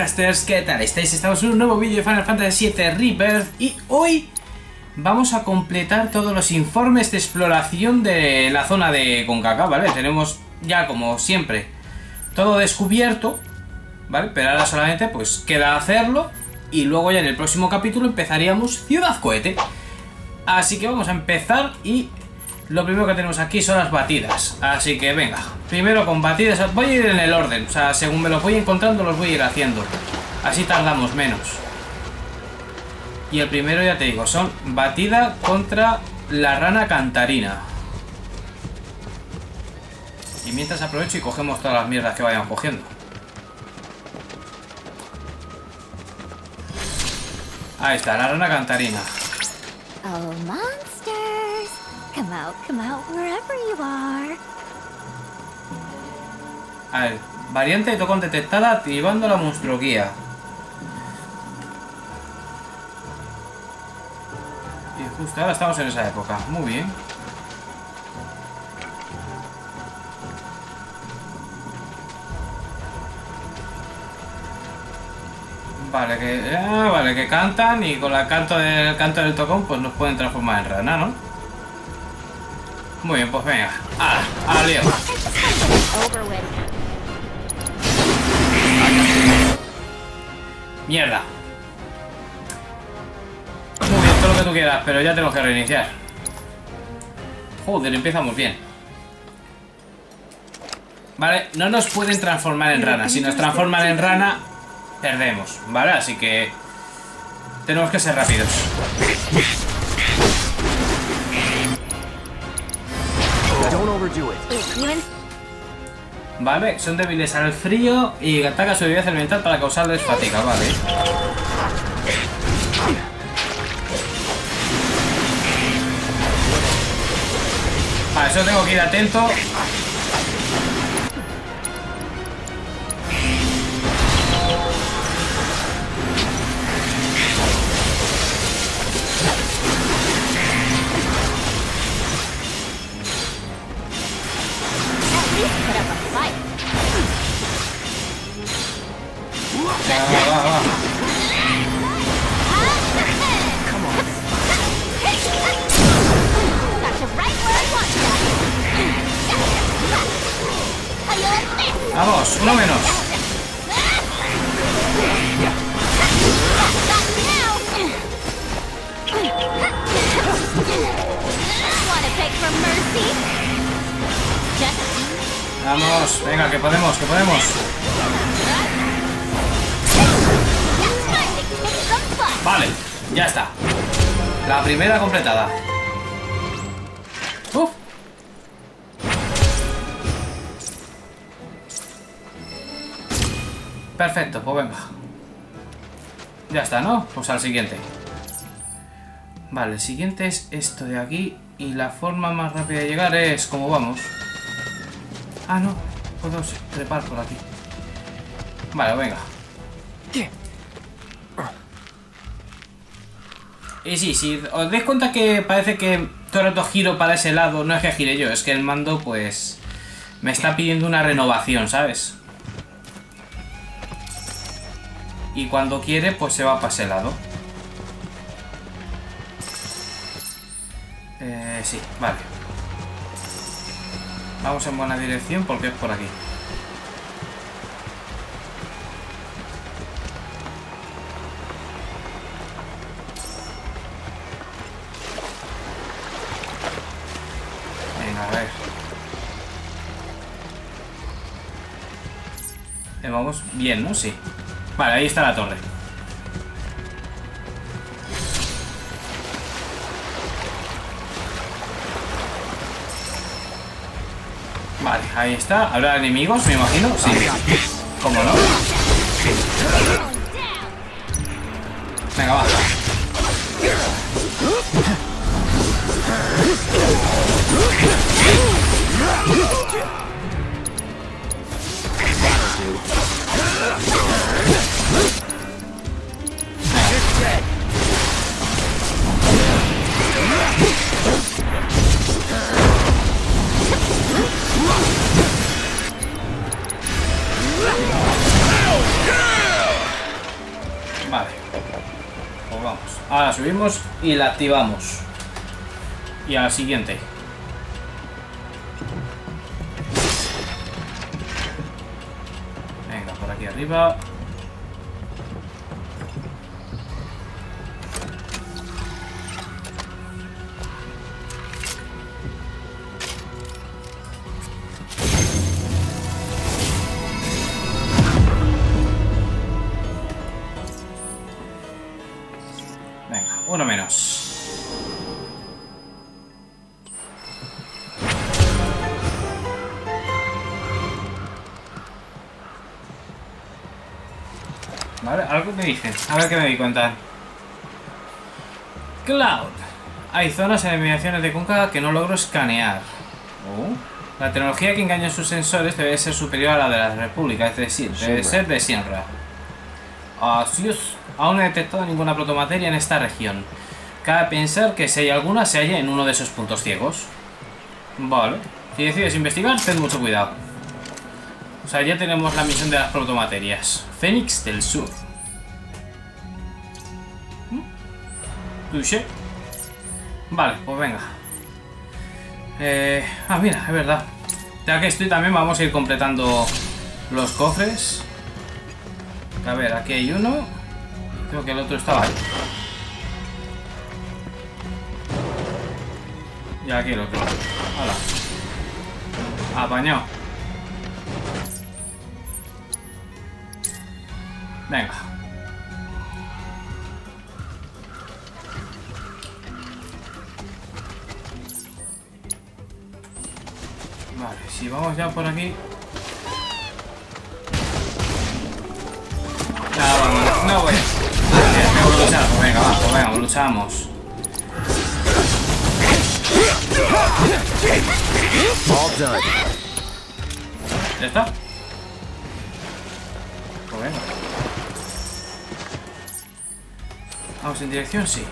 Casters, ¿qué tal estáis? Estamos en un nuevo vídeo de Final Fantasy VII Rebirth y hoy vamos a completar todos los informes de exploración de la zona de Gongaga, ¿vale? Tenemos ya, como siempre, todo descubierto, ¿vale? Pero ahora solamente pues queda hacerlo y luego ya en el próximo capítulo empezaríamos Ciudad Cohete. Así que vamos a empezar y lo primero que tenemos aquí son las batidas, así que venga, primero con batidas, voy a ir en el orden, o sea, según me los voy encontrando los voy a ir haciendo, así tardamos menos. Y el primero, ya te digo, son batida contra la rana cantarina. Y mientras aprovecho y cogemos todas las mierdas que vayan cogiendo. Ahí está, la rana cantarina. Oh, monsters. Come out, wherever you are. A ver, variante de tocón detectada activando la monstruoguía. Y justo ahora estamos en esa época, muy bien. Vale, que cantan y con el canto del tocón pues nos pueden transformar en rana, ¿no? Muy bien, pues venga. ¡Ah! ¡Ah, lío! ¡Mierda! Muy bien, todo lo que tú quieras, pero ya tenemos que reiniciar. Joder, empezamos bien. Vale, no nos pueden transformar en rana. Si nos transforman en rana, perdemos, ¿vale? Así que tenemos que ser rápidos. Vale, son débiles al frío y ataca su debilidad elemental para causarles fatiga, vale. Vale, eso tengo que ir atento. Vamos, uno menos. Vamos, venga, que podemos, que podemos. Vale, ya está. La primera completada. Perfecto, pues venga. Ya está, ¿no? Pues al siguiente. Vale, el siguiente es esto de aquí. Y la forma más rápida de llegar es como vamos. Ah, no. Puedo trepar por aquí. Vale, venga. Y sí, si os dais cuenta que parece que todo el rato giro para ese lado, no es que gire yo, es que el mando pues me está pidiendo una renovación, ¿sabes? Y cuando quiere, pues se va para ese lado. Sí, vale. Vamos en buena dirección porque es por aquí. Venga, a ver. Vamos bien, ¿no? Sí. Vale, ahí está la torre. Vale, ahí está. ¿Habrá enemigos, me imagino? Sí. ¿Cómo no? Venga, va. subimos y la activamos. Y a la siguiente. Venga, por aquí arriba. Uno menos. Vale, algo me dicen. A ver qué me di cuenta. Cloud. Hay zonas en eliminaciones de Gongaga que no logro escanear. La tecnología que engaña sus sensores debe ser superior a la de la República, es decir, debe ser de Shinra. Así es. Aún no he detectado ninguna protomateria en esta región. Cabe pensar que si hay alguna, se halla en uno de esos puntos ciegos. Vale. Si decides investigar, ten mucho cuidado. O sea, ya tenemos la misión de las protomaterias. Fénix del Sur. Touché. Vale, pues venga. Mira, es verdad. Ya que estoy también, vamos a ir completando los cofres. A ver, aquí hay uno. Creo que el otro estaba ahí. Y aquí el otro. Hola. Apañado. Venga. Vale, si vamos ya por aquí. Ya, vamos. No voy a... Venga, vamos, venga, luchamos. ¿Ya está? Pues venga. Vamos en dirección, sí.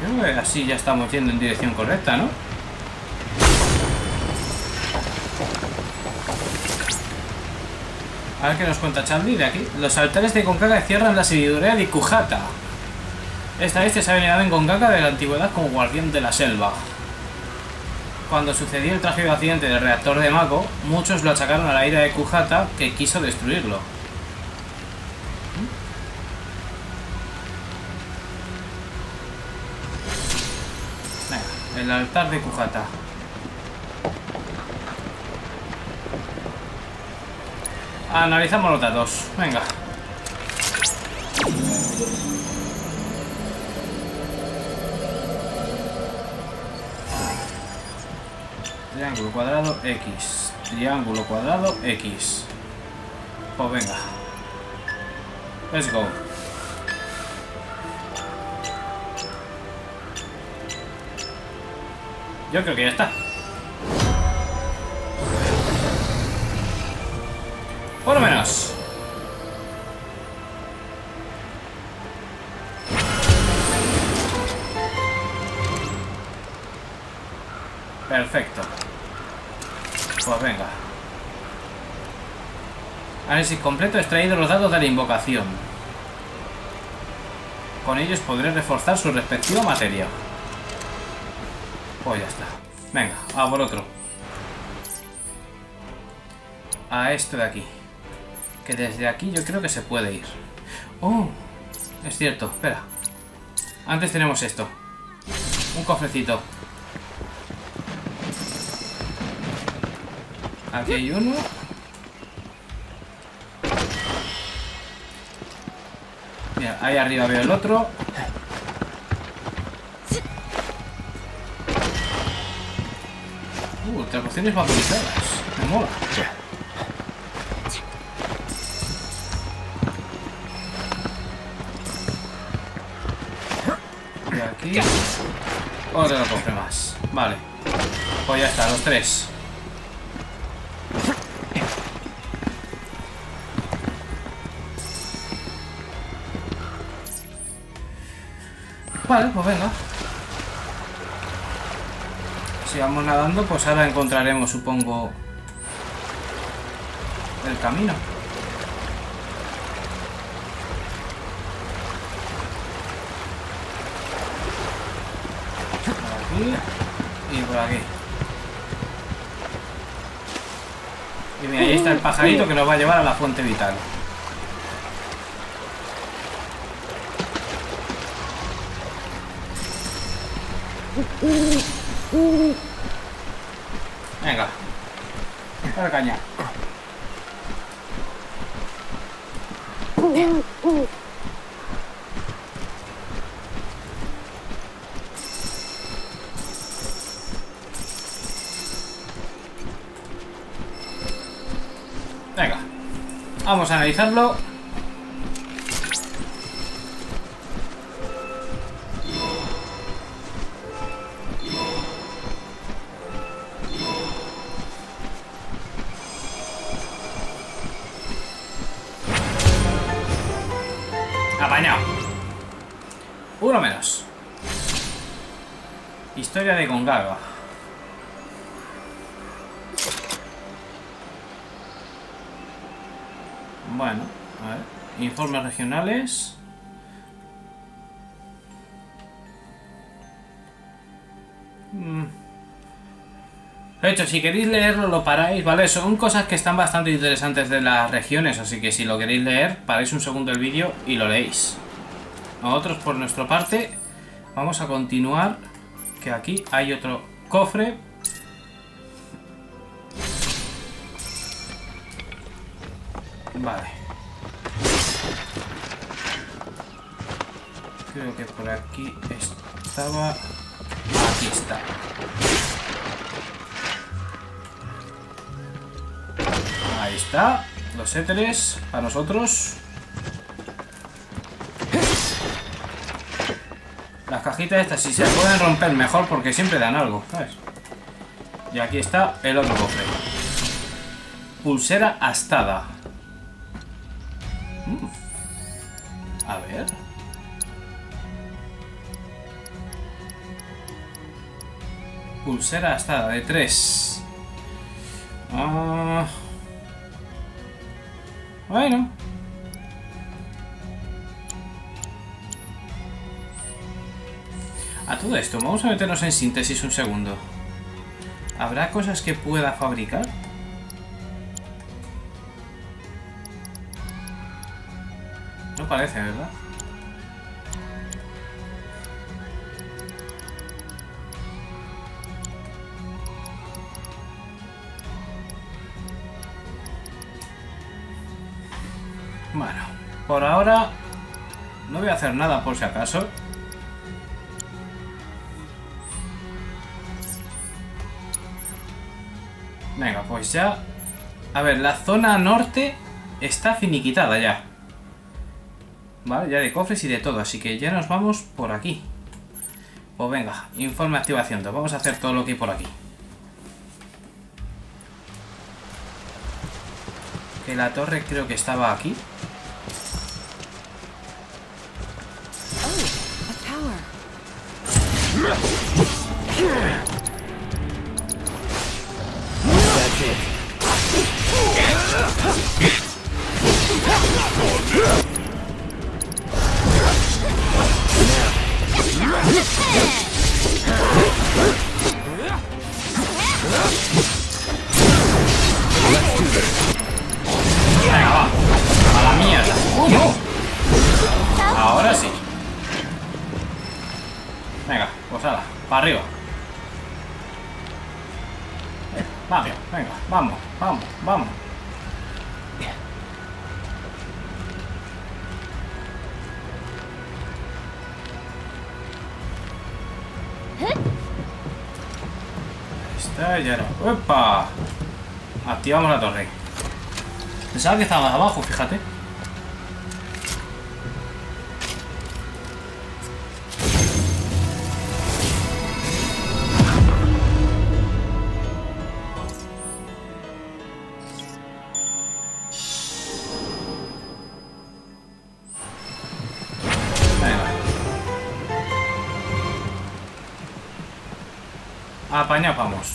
Creo que así ya estamos yendo en dirección correcta, ¿no? A ver qué nos cuenta Chadley de aquí. Los altares de Gongaga cierran la sabiduría de Kujata. Esta bestia se ha venerado en Gongaga de la antigüedad como guardián de la selva. Cuando sucedió el trágico accidente del reactor de Mako, muchos lo achacaron a la ira de Kujata, que quiso destruirlo. Venga, el altar de Kujata. Analizamos los datos, venga. Triángulo cuadrado X. Triángulo cuadrado X. Pues venga. Let's go. Yo creo que ya está. Por lo menos. Perfecto. Pues venga. Análisis completo, extraído los datos de la invocación. Con ellos podré reforzar su respectiva materia. Pues ya está. Venga, a por otro. A esto de aquí. Que desde aquí yo creo que se puede ir. ¡Oh! Es cierto, espera. Antes tenemos esto. Un cofrecito. Aquí hay uno. Mira, ahí arriba veo el otro. Traducciones vaporizadas. Me mola. Aquí. Otro cofre más. Vale. Pues ya está, los tres. Vale, pues venga. Si vamos nadando, pues ahora encontraremos, supongo, el camino. Por aquí y por aquí. Y mira, ahí está el pajarito que nos va a llevar a la fuente vital. Venga, para caña. Venga, vamos a analizarlo. Historia de Gongaga. Bueno, a ver. Informes regionales. De hecho, si queréis leerlo, lo paráis, ¿vale? Son cosas que están bastante interesantes de las regiones, así que si lo queréis leer, paráis un segundo el vídeo y lo leéis. Nosotros, por nuestra parte, vamos a continuar. Que aquí hay otro cofre. Vale. Creo que por aquí estaba. Aquí está. Ahí está. Los éteres para nosotros. Las cajitas estas, si se pueden romper mejor, porque siempre dan algo, ¿sabes? Y aquí está el otro cofre. Pulsera astada. A ver. Pulsera astada de 3. Bueno. A todo esto, vamos a meternos en síntesis un segundo. ¿Habrá cosas que pueda fabricar? No parece, ¿verdad? Bueno, por ahora no voy a hacer nada por si acaso. Venga, pues ya... A ver, la zona norte está finiquitada ya. Vale, ya de cofres y de todo, así que ya nos vamos por aquí. Pues venga, informe de activación. Vamos a hacer todo lo que hay por aquí. Que la torre creo que estaba aquí. Venga, va. A la mierda. Ahora sí. Venga, pues ala, para arriba. Vamos, venga, vamos, vamos, vamos. Ahí está, ya no. ¡Epa! Activamos la torre. Pensaba que estaba más abajo, fíjate. Apañados vamos.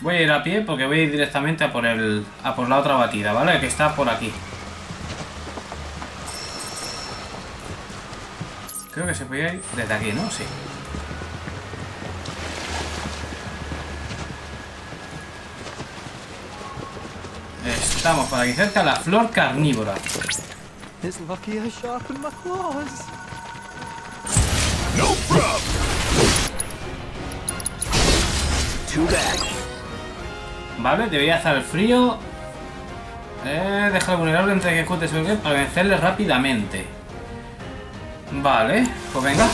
Voy a ir a pie porque voy a ir directamente a por el, a por la otra batida, ¿vale? Que está por aquí. Creo que se puede ir desde aquí, ¿no? Sí. Estamos por aquí cerca, la flor carnívora. Vale, debería hacer el frío. Deja el vulnerable entre que ejecute su bloqueo para vencerle rápidamente. Vale, pues venga.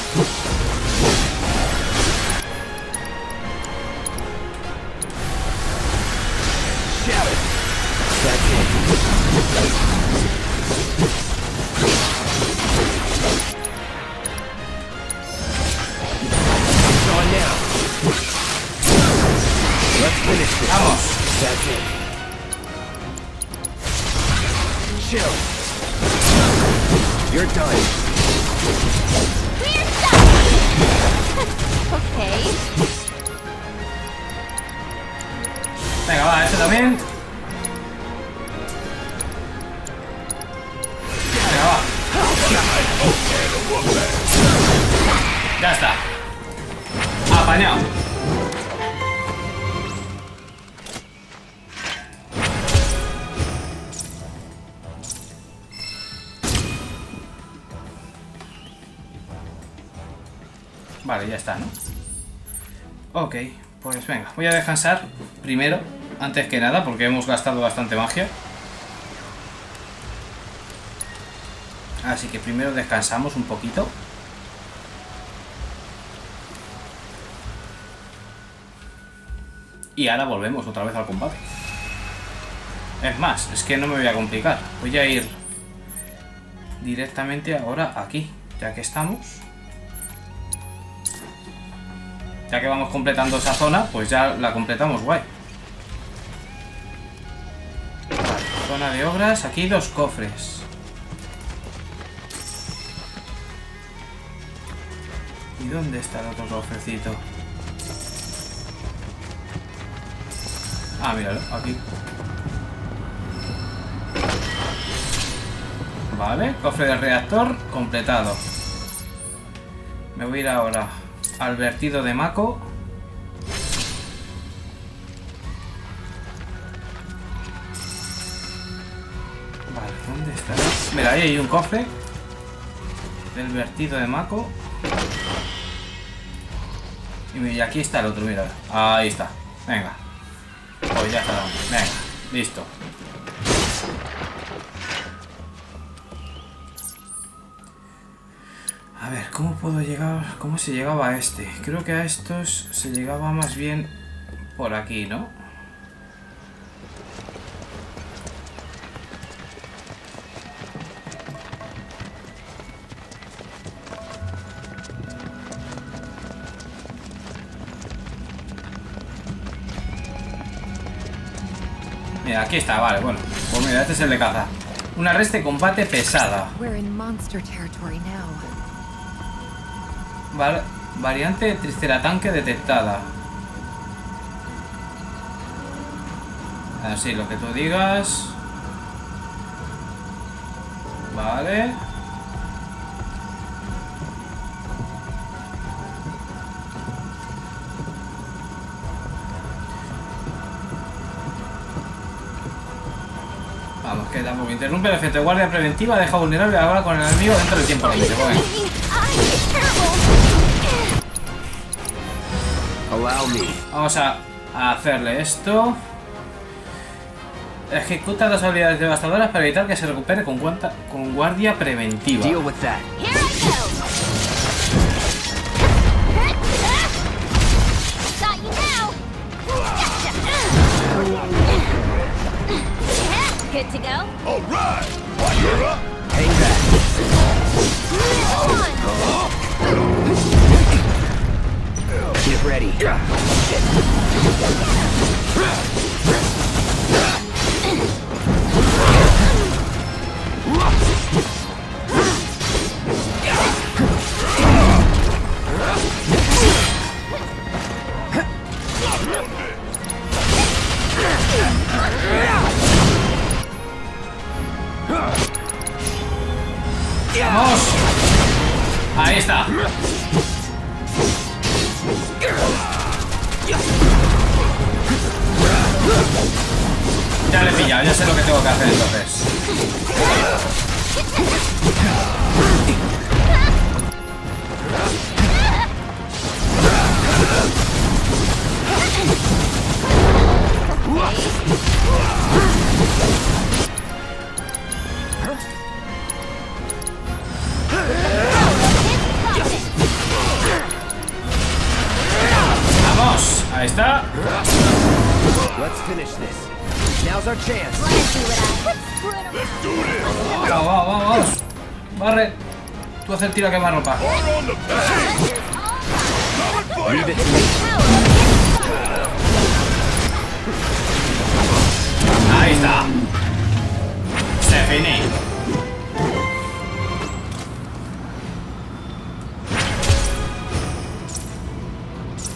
Venga, va, este también. Venga, va. Ya está. Apañado. Vale, ya está, ¿no? Ok, pues venga, voy a descansar primero, antes que nada, porque hemos gastado bastante magia. Así que primero descansamos un poquito. Y ahora volvemos otra vez al combate. Es más, es que no me voy a complicar. Voy a ir directamente ahora aquí, ya que estamos. Ya que vamos completando esa zona, pues ya la completamos, guay. Zona de obras, aquí dos cofres. ¿Y dónde está el otro cofrecito? Ah, míralo, aquí. Vale, cofre del reactor completado. Me voy a ir ahora al vertido de Mako. Vale, ¿dónde está? Mira, ahí hay un cofre del vertido de Mako. Y aquí está el otro, mira. Ahí está. Venga. Pues ya está. Venga, listo. A ver, ¿cómo puedo llegar? ¿Cómo se llegaba a este? Creo que a estos se llegaba más bien por aquí, ¿no? Mira, aquí está, vale, bueno. Pues mira, este es el de caza. Una red de combate pesada. Variante triceratanque detectada. Así, lo que tú digas. Vale. Vamos, que tampoco interrumpe el efecto de guardia preventiva. Deja vulnerable ahora con el enemigo dentro del tiempo libre. Vamos a hacerle esto. Ejecuta las habilidades devastadoras para evitar que se recupere con guardia preventiva. Get ready. Ahí está. Ya le he pillado, ya sé lo que tengo que hacer entonces. Vamos, ahí está. Let's finish this. Now's our chance. Let's do this. Vamos. Barre. Tú haz el tiro a quemar ropa. Ahí está. Se finí.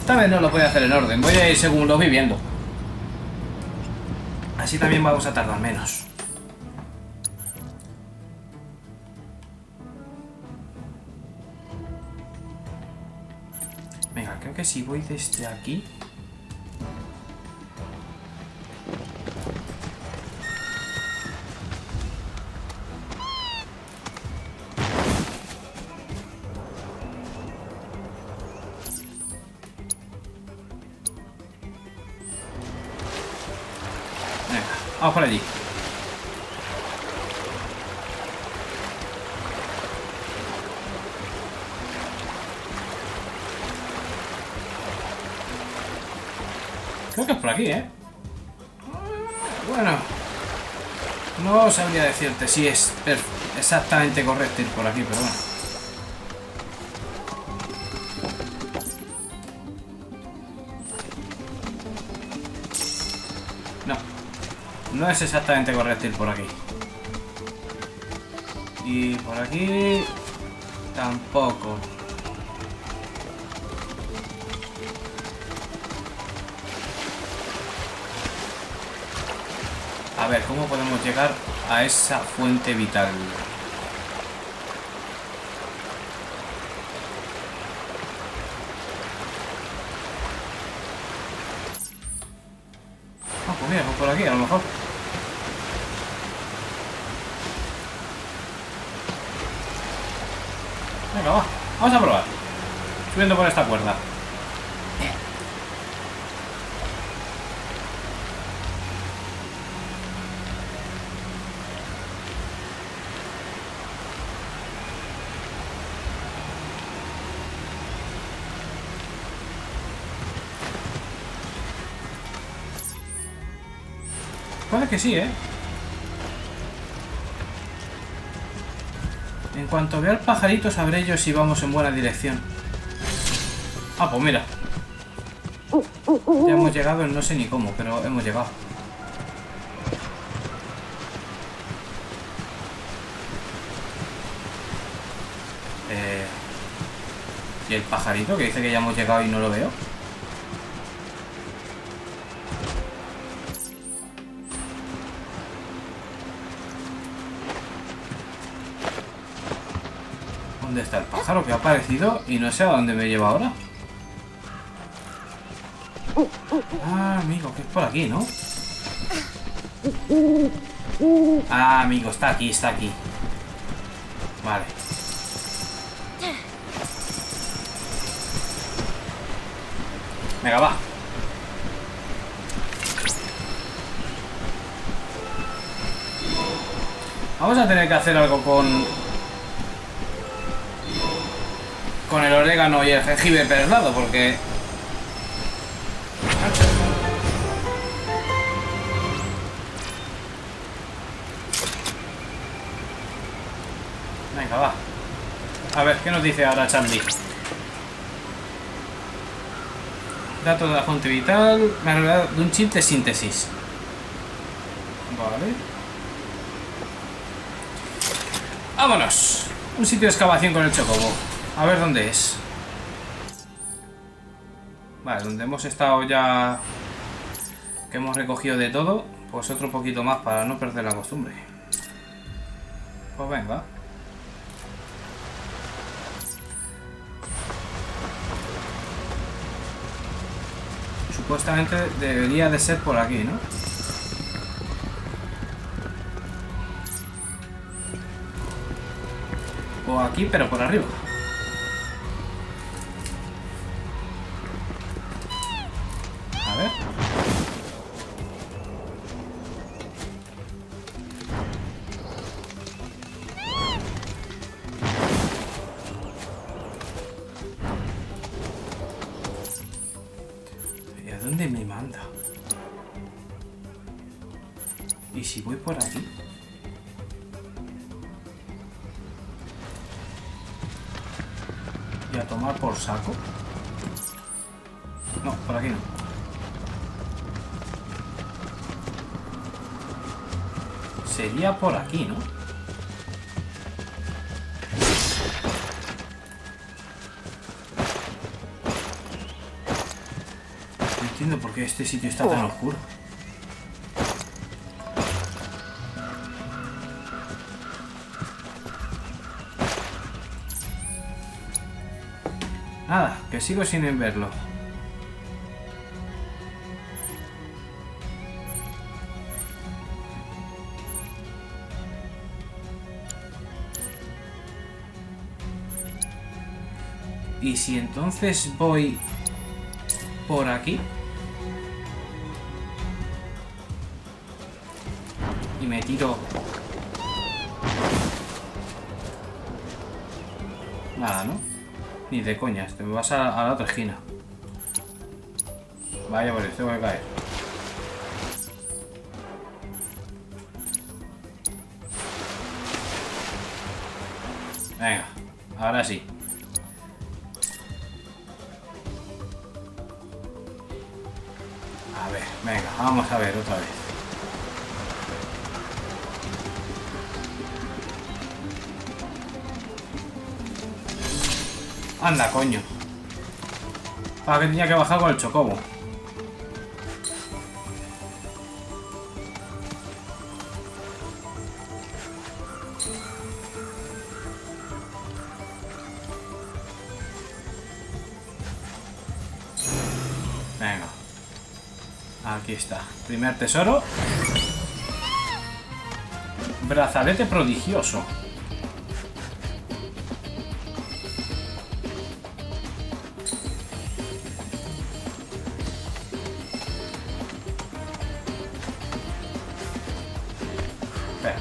Esta vez no lo voy a hacer en orden. Voy a ir según lo voy viendo. Así también vamos a tardar menos. Venga, creo que si voy desde aquí... Vamos por allí. Creo que es por aquí, ¿eh? Bueno. No sabría decirte si es exactamente correcto ir por aquí, pero bueno. No es exactamente correcto ir por aquí. Y por aquí... tampoco. A ver, ¿cómo podemos llegar a esa fuente vital? Ah, pues mira, pues por aquí a lo mejor. Vamos a probar. Subiendo por esta cuerda. Parece que sí, ¿eh? En cuanto vea al pajarito sabré yo si vamos en buena dirección. Ah, pues mira. Ya hemos llegado, no sé ni cómo, pero hemos llegado. ¿Y el pajarito que dice que ya hemos llegado y no lo veo? ¿Dónde está el pájaro que ha aparecido y no sé a dónde me lleva ahora? Ah, amigo, que es por aquí, ¿no? Ah, amigo, está aquí, Vale. Venga, va. Vamos a tener que hacer algo con el orégano y el jengibre perlado, porque... Venga, va. A ver, ¿qué nos dice ahora Chadley? Datos de la fuente vital... Me ha revelado de un chip de síntesis. Vale. ¡Vámonos! Un sitio de excavación con el chocobo. A ver dónde es. Vale, donde hemos estado ya... Que hemos recogido de todo. Pues otro poquito más para no perder la costumbre. Pues venga. supuestamente debería de ser por aquí, ¿no? O aquí, pero por arriba. A ver. ¿Y a dónde me manda? ¿Y si voy por aquí? ¿Y a tomar por saco? No, por aquí no. Sería por aquí, ¿no? No entiendo por qué este sitio está tan oscuro. Nada, que sigo sin verlo. Y si entonces voy por aquí y me tiro... Nada, ¿no? Ni de coñas, te vas a la otra esquina. Vaya, por esto voy a caer. Venga, ahora sí. Venga, vamos a ver otra vez. Anda, coño. Ah, que tenía que bajar con el chocobo. Aquí está, primer tesoro. Brazalete prodigioso. Espera.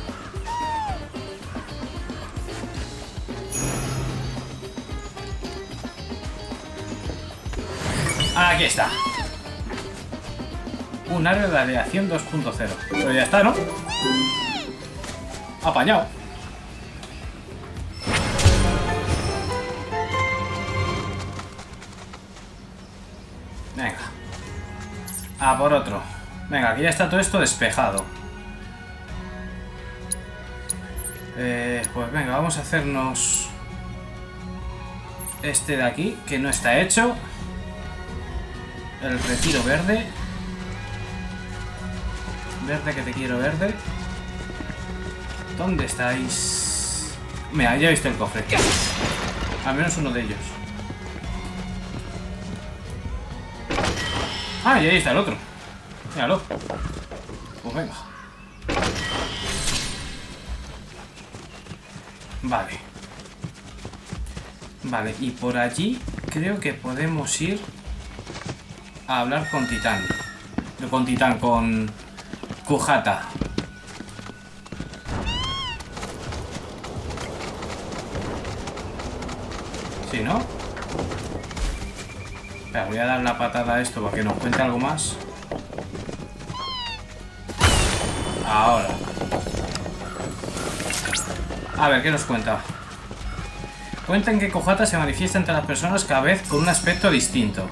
Aquí está. Un área de aleación 2.0. Pero ya está, ¿no? Apañado. Venga. A por otro. Venga, aquí ya está todo esto despejado. Pues venga, vamos a hacernos... Este de aquí, que no está hecho. El retiro verde. Verde, que te quiero verde. ¿Dónde estáis? Mira, ya he visto el cofre. Al menos uno de ellos. Ah, y ahí está el otro. Míralo. Pues venga. Vale. Vale, y por allí creo que podemos ir a hablar con Titán. No, con Titán, con... Kujata. ¿Sí, no? Espera, voy a dar la patada a esto para que nos cuente algo más. Ahora. A ver, ¿qué nos cuenta? Cuentan que Kujata se manifiesta entre las personas cada vez con un aspecto distinto.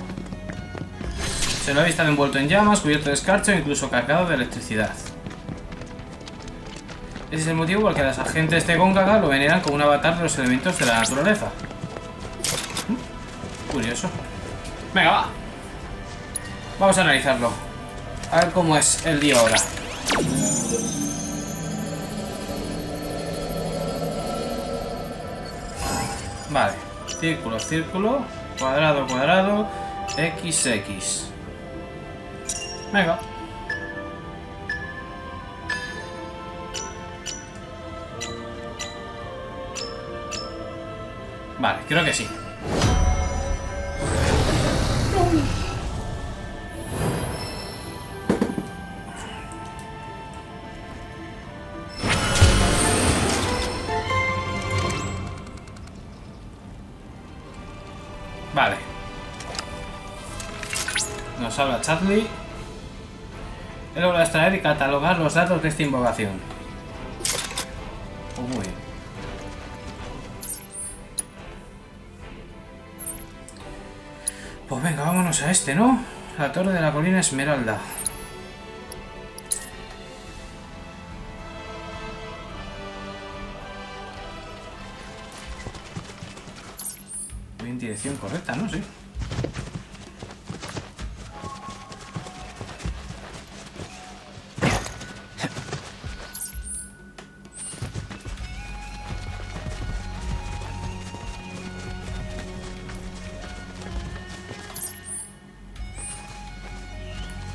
Se lo ha visto envuelto en llamas, cubierto de escarcha e incluso cargado de electricidad. Ese es el motivo por el que las agentes de Gongaga lo veneran como un avatar de los elementos de la naturaleza. Curioso. Venga, va. Vamos a analizarlo. A ver cómo es el día ahora. Vale. Círculo, círculo. Cuadrado, cuadrado. XX. Venga. Vale, creo que sí. Vale. Nos habla Chadley. He logrado extraer y catalogar los datos de esta invocación. Uy. Pues venga, vámonos a este, ¿no? La torre de la colina Esmeralda. Dirección correcta, ¿no? Sí.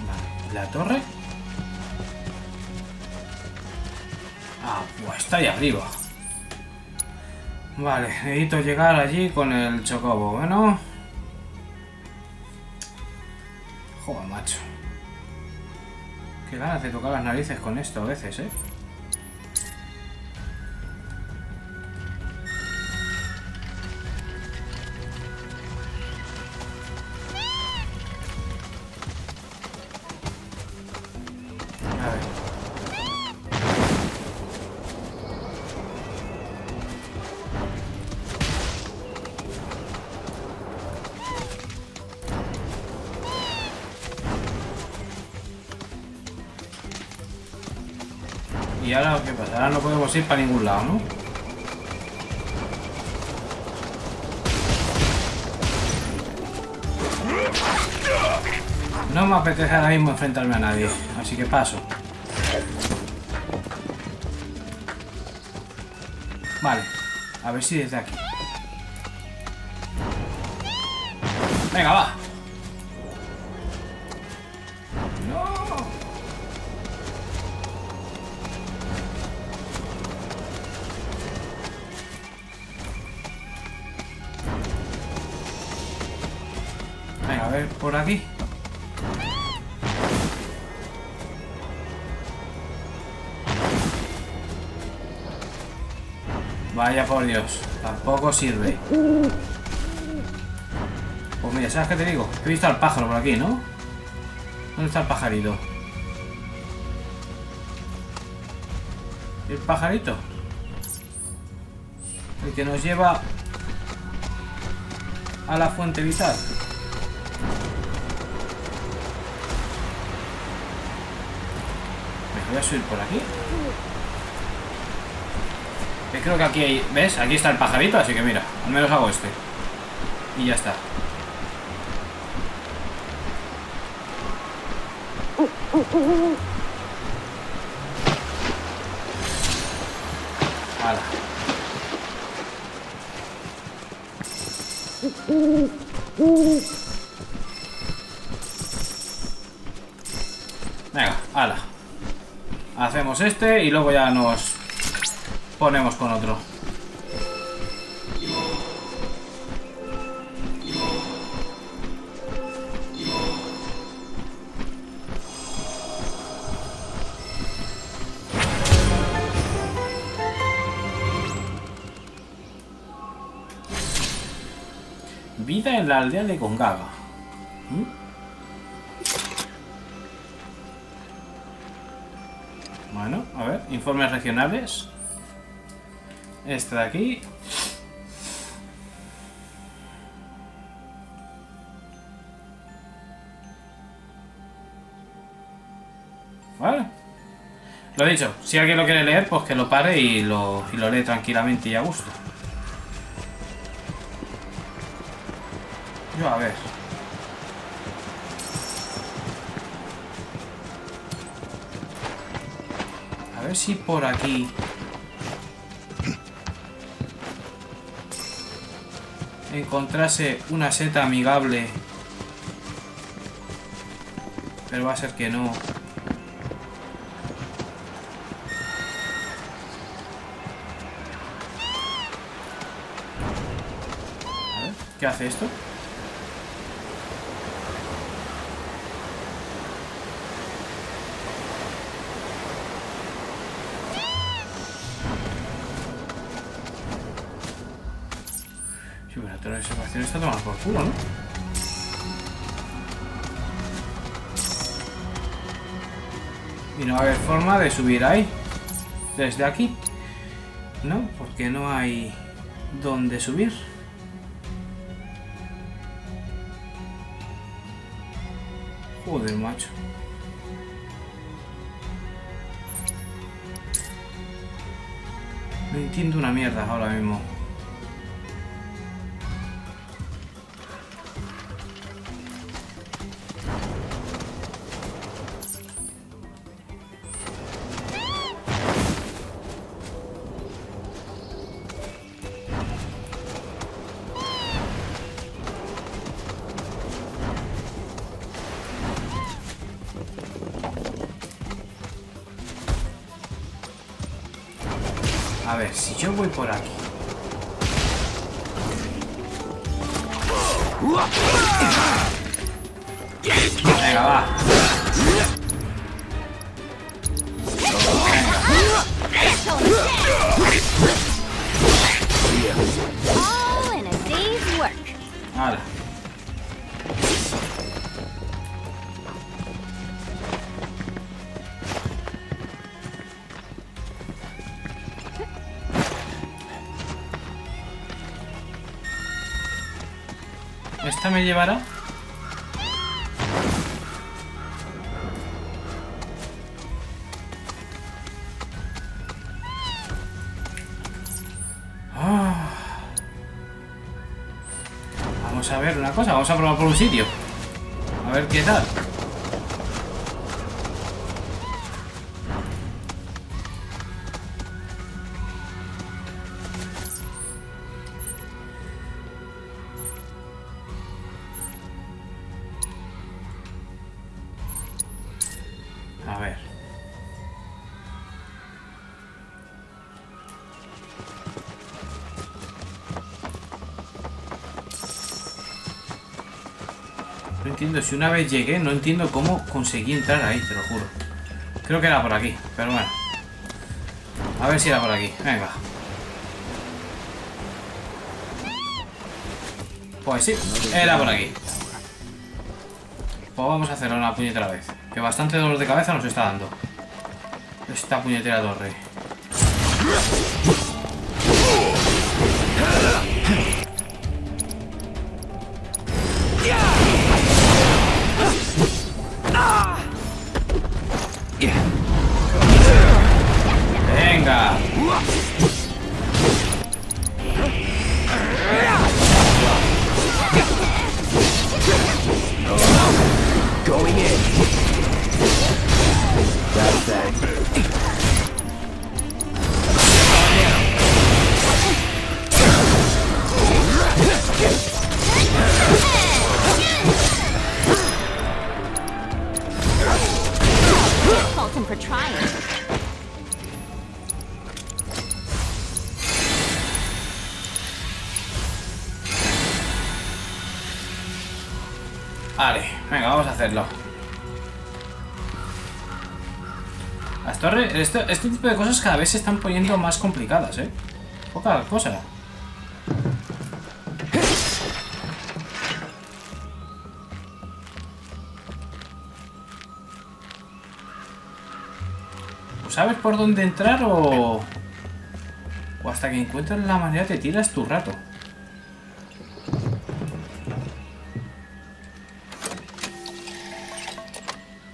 Vale, la torre. Ah, pues está ahí arriba. Vale, necesito llegar allí con el chocobo, bueno. Joder, macho. Qué ganas de tocar las narices con esto a veces, ¿eh? Y ahora, ¿qué pasa? Ahora no podemos ir para ningún lado, ¿no? No me apetece ahora mismo enfrentarme a nadie, así que paso. Vale, a ver si desde aquí. Venga, va. Por aquí. Vaya por Dios, tampoco sirve. Pues mira, ¿sabes qué te digo? He visto al pájaro por aquí, ¿no? ¿Dónde está el pajarito? ¿El pajarito? El que nos lleva a la fuente vital. Voy a subir por aquí. Yo creo que aquí hay... ¿Ves? Aquí está el pajarito, así que mira, al menos hago este. Y ya está. Hala. Venga, hala. Hacemos este y luego ya nos ponemos con otro. Vida en la aldea de Gongaga. ¿Mm? Bueno, a ver, informes regionales. Este de aquí. Vale. Lo dicho, si alguien lo quiere leer, pues que lo pare y lo lee tranquilamente y a gusto. Yo a ver. A ver si por aquí... encontrase una seta amigable. pero va a ser que no. A ver, ¿qué hace esto? Sí, bueno, toda la observación está tomada por culo, ¿no? Y no va a haber forma de subir ahí, desde aquí, ¿no? Porque no hay dónde subir. Joder, macho. No entiendo una mierda ahora mismo. A ver, si yo voy por aquí. Venga, va. Venga. ¿Esta me llevará? Ah. Vamos a ver una cosa, vamos a probar por un sitio. A ver qué tal. A ver. No entiendo, si una vez llegué, no entiendo cómo conseguí entrar ahí, te lo juro. Creo que era por aquí, pero bueno. A ver si era por aquí, venga. Pues sí, era por aquí. Pues vamos a hacerlo una puñetera vez. Que bastante dolor de cabeza nos está dando esta puñetera torre. Venga. Going in. Vale, venga, vamos a hacerlo. Las torres, este tipo de cosas cada vez se están poniendo más complicadas, ¿eh? Poca cosa. ¿O sabes por dónde entrar o hasta que encuentras la manera te tiras tu rato?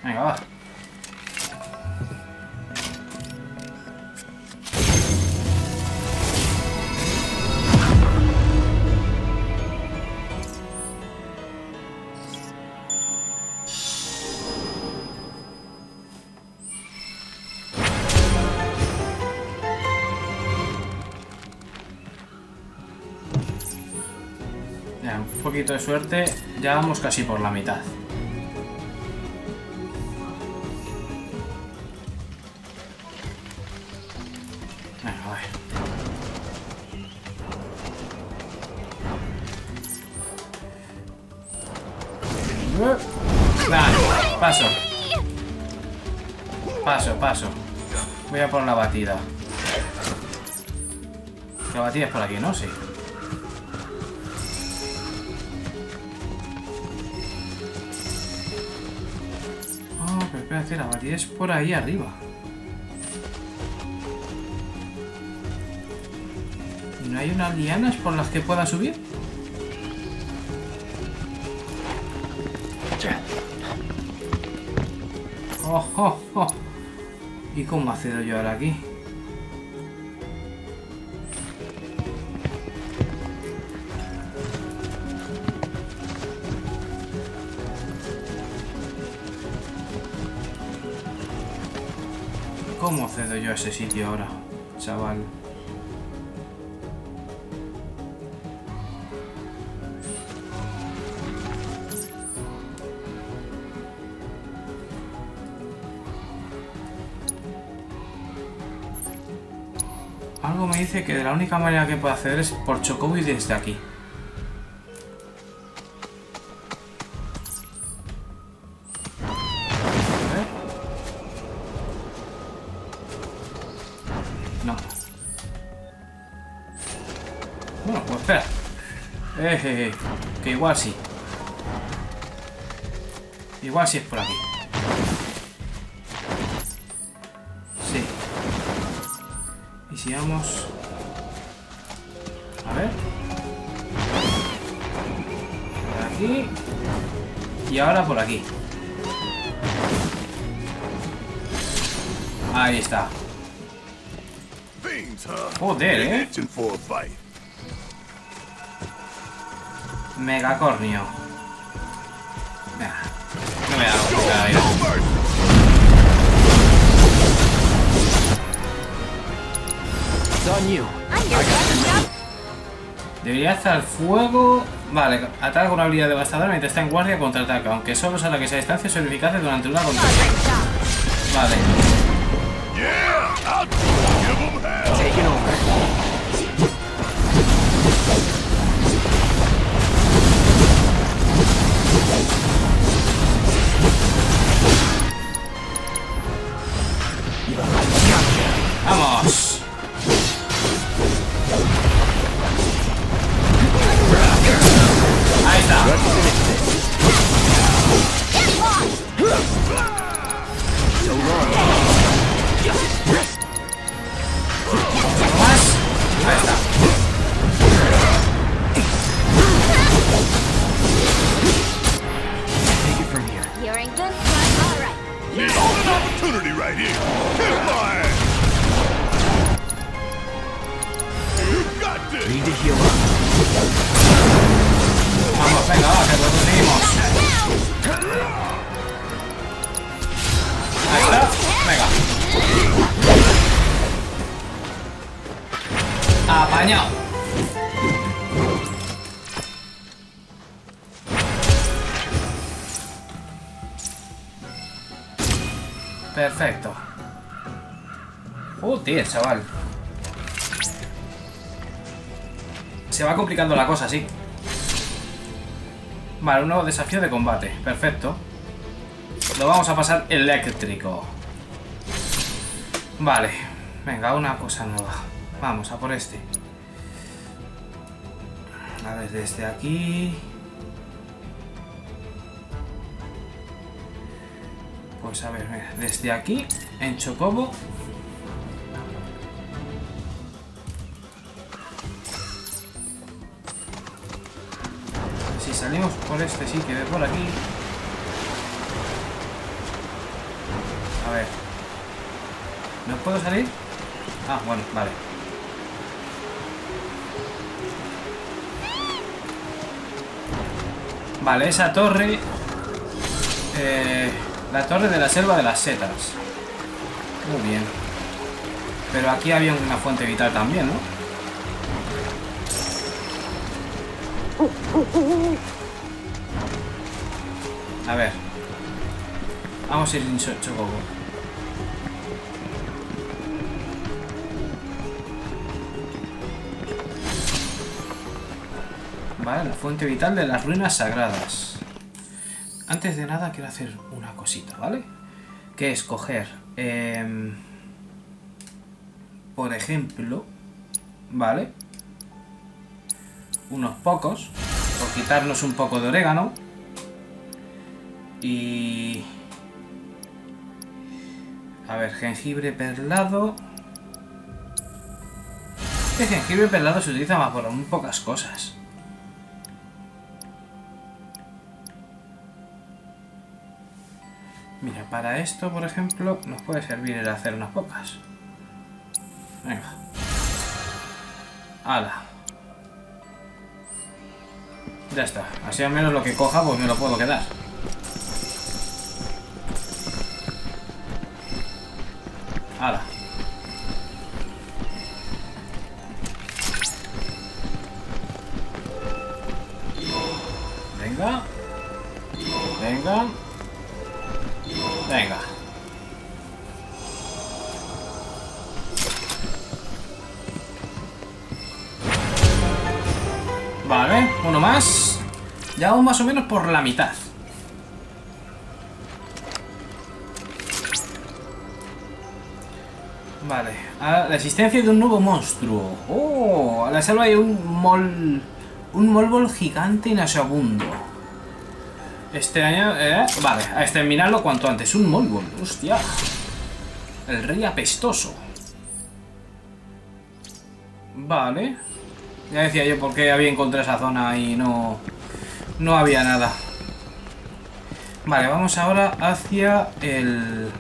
Venga, va. Ya, un poquito de suerte, ya vamos casi por la mitad. A ver. Vale, paso. Paso, paso. Voy a por la batida. La batida es por aquí, ¿no? Sí. Ah, oh, pero espérate, la batida es por ahí arriba. ¿Y no hay unas lianas por las que pueda subir? ¡Oh, oh, oh! ¿Y cómo accedo yo ahora aquí? ¿Cómo accedo yo a ese sitio ahora, chaval? Algo me dice que de la única manera que puedo acceder es por Chocobo y desde aquí. No. Bueno, pues espera. Que igual sí. Igual sí es por aquí. Sí. Y si vamos... A ver. Por aquí. Y ahora por aquí. Ahí está. Joder, Megacornio. No me da cuenta. Debería estar fuego. Vale, ataca con una habilidad devastadora mientras está en guardia contraataca, aunque solo sea la que sea distancia son eficaces durante una ronda. Vale. ¡Vamos! Ahí está. Más. Ahí está. You're in good time, all right. There's an opportunity right here. Kill my ass. Need to heal up. Vamos, venga, va, que lo conseguimos. Ahí está, venga. Apañado. Perfecto. Tío, chaval. Se va complicando la cosa, sí. Vale, un nuevo desafío de combate. Perfecto. Lo vamos a pasar eléctrico. Vale. Venga, una cosa nueva. Vamos a por este. A ver, desde aquí... Pues a ver, mira. Desde aquí, en Chocobo... Salimos por este sitio de por aquí. A ver. ¿No puedo salir? Ah, bueno, vale. Vale, esa torre... la torre de la selva de las setas. Muy bien. Pero aquí había una fuente vital también, ¿no? A ver. Vamos a ir en Chocobo. Vale, la fuente vital de las ruinas sagradas. Antes de nada quiero hacer una cosita, ¿vale? Que es coger... por ejemplo... ¿Vale? Unos pocos. Por quitarnos un poco de orégano. Y... a ver, jengibre perlado... Este jengibre perlado se utiliza más por muy pocas cosas. Mira, para esto, por ejemplo, nos puede servir el hacer unas pocas. Venga. ¡Hala! Ya está. Así al menos lo que coja, pues me lo puedo quedar. ¡Hala! Venga. Venga. Venga. Vale, uno más. Ya vamos más o menos por la mitad. Vale, ahora, la existencia de un nuevo monstruo. Oh, a la selva hay un molbol gigante y nauseabundo. Este año... vale, a exterminarlo cuanto antes. Un molbol, hostia. El rey apestoso. Vale. Ya decía yo por qué había encontrado esa zona y no había nada. Vale, vamos ahora hacia el...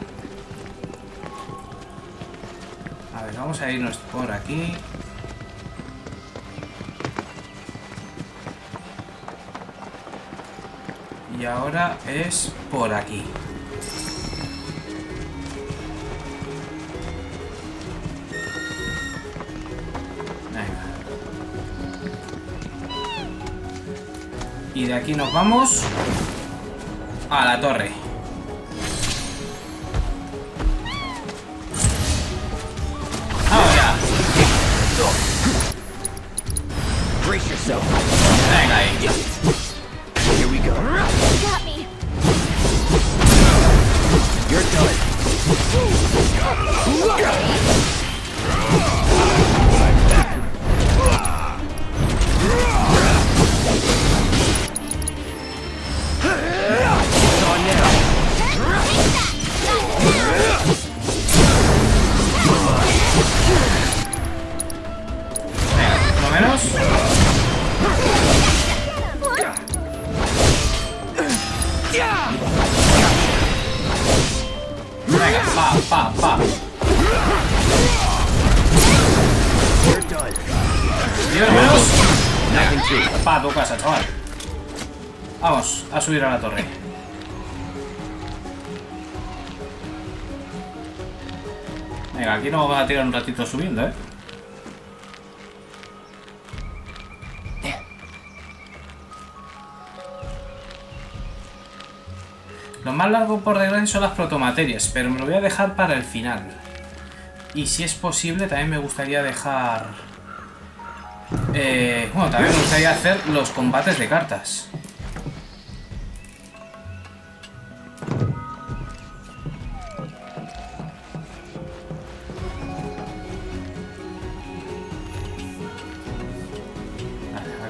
A ver, vamos a irnos por aquí. Y ahora es por aquí. Venga. Y de aquí nos vamos a la torre. ¡Ahora! Venga ahí. Pa, tu casa, chaval. Vamos a subir a la torre. Venga, aquí nos vamos a tirar un ratito subiendo, ¿eh? Lo más largo por desgracia son las protomaterias, pero me lo voy a dejar para el final. Y si es posible, también me gustaría dejar... bueno, también me gustaría hacer los combates de cartas.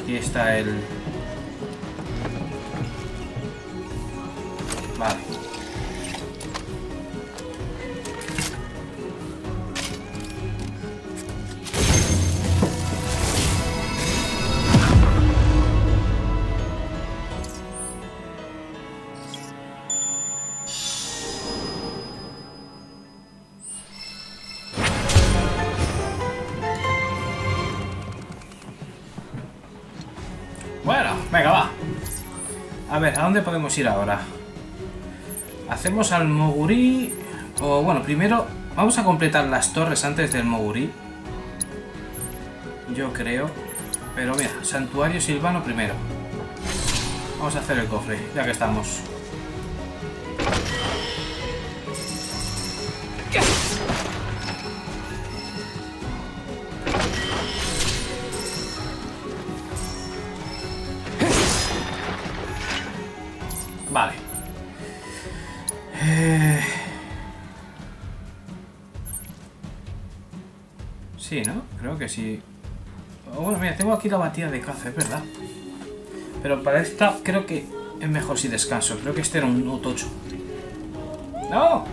Aquí está el... Vale. Venga, va. A ver, ¿a dónde podemos ir ahora? Hacemos al Moguri. O bueno, primero vamos a completar las torres antes del Moguri. Yo creo. Pero mira, Santuario Silvano primero. Vamos a hacer el cofre, ya que estamos. Sí, ¿no? Creo que sí. Oh, bueno, mira, tengo aquí la batida de caza, es verdad. Pero para esta creo que es mejor si descanso. Creo que este era un otocho. ¡No!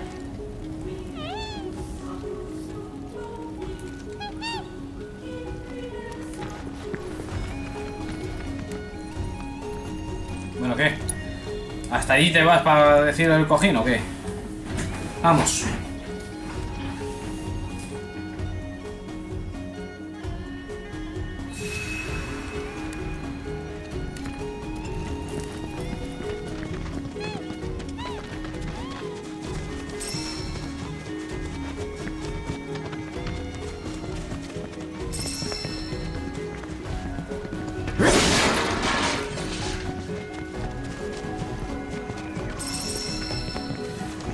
Bueno, ¿qué? ¿Hasta allí te vas para decir el cojín o qué? Vamos.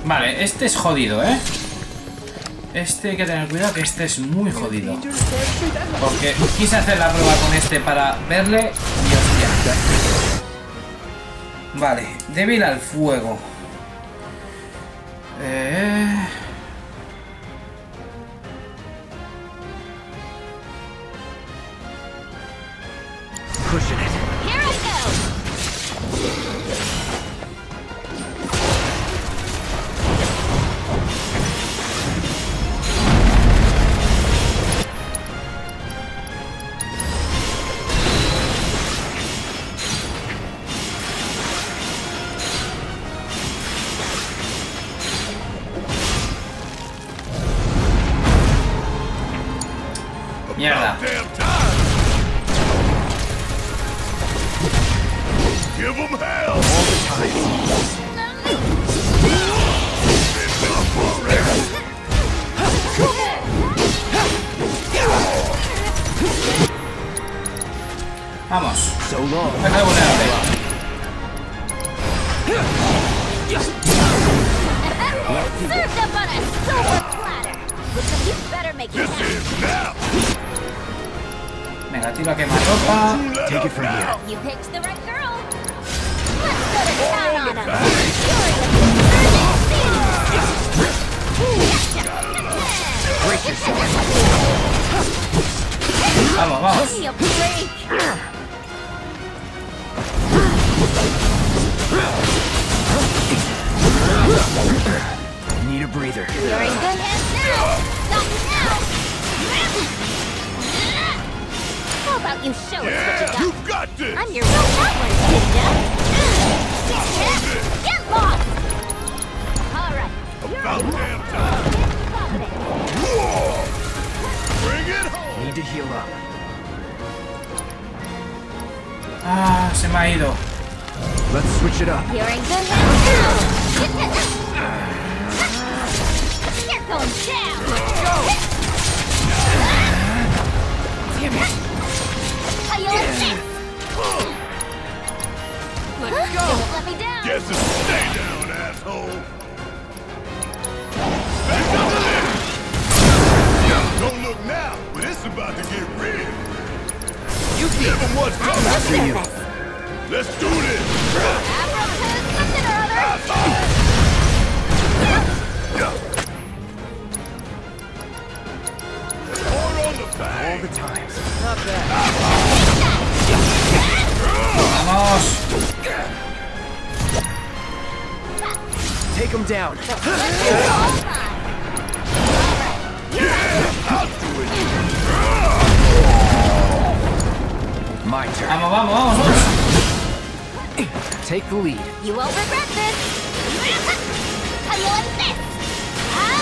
Vale, este es jodido, ¿eh? Este hay que tener cuidado, que este es muy jodido. Porque quise hacer la prueba con este para verle y hostia. Vale, débil al fuego. Mierda. Vamos. Deja de volarte. Venga, tiro a quemarropa. Vamos, vamos. Need a breather. About you show us what you got. You got this. I'm your robot one, Kujata. Get lost. All right. About damn time. Bring it home. Need to heal up. Ah, se me ha ido. Let's switch it up. You're in good hands now. You're going down. Let's go. Damn it. Vamos. Take him down. My turn. Vamos, vamos, vamos. Take the lead. You won't regret this.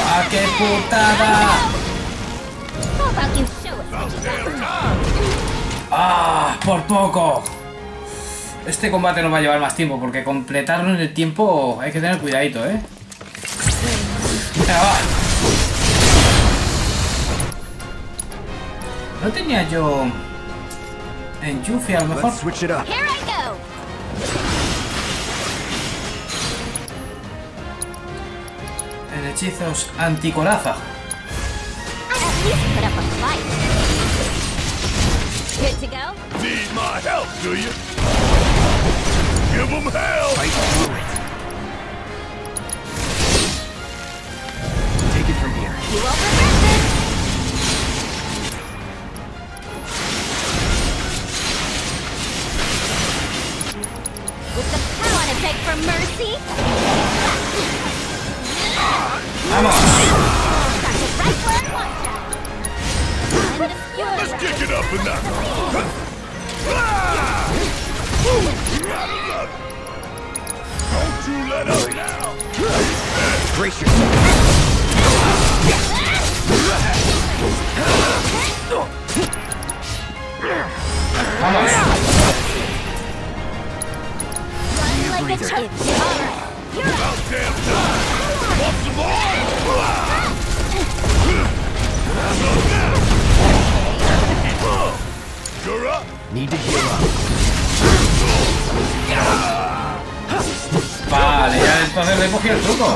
¡Ah, qué putada! ¡Ah, por poco! Este combate nos va a llevar más tiempo, porque completarlo en el tiempo hay que tener cuidadito, ¿eh? Venga, va. No tenía yo enchufe, a lo mejor. En hechizos anticolaza. Give them hell! Fight through it. Take it from here. You won't regret this. Let's kick it up a notch. Don't you let up now. Brace yourself. Run like a turkey. About damn time. Want some more? You're up. Need to heal up. Vale, ya entonces le he cogido el truco.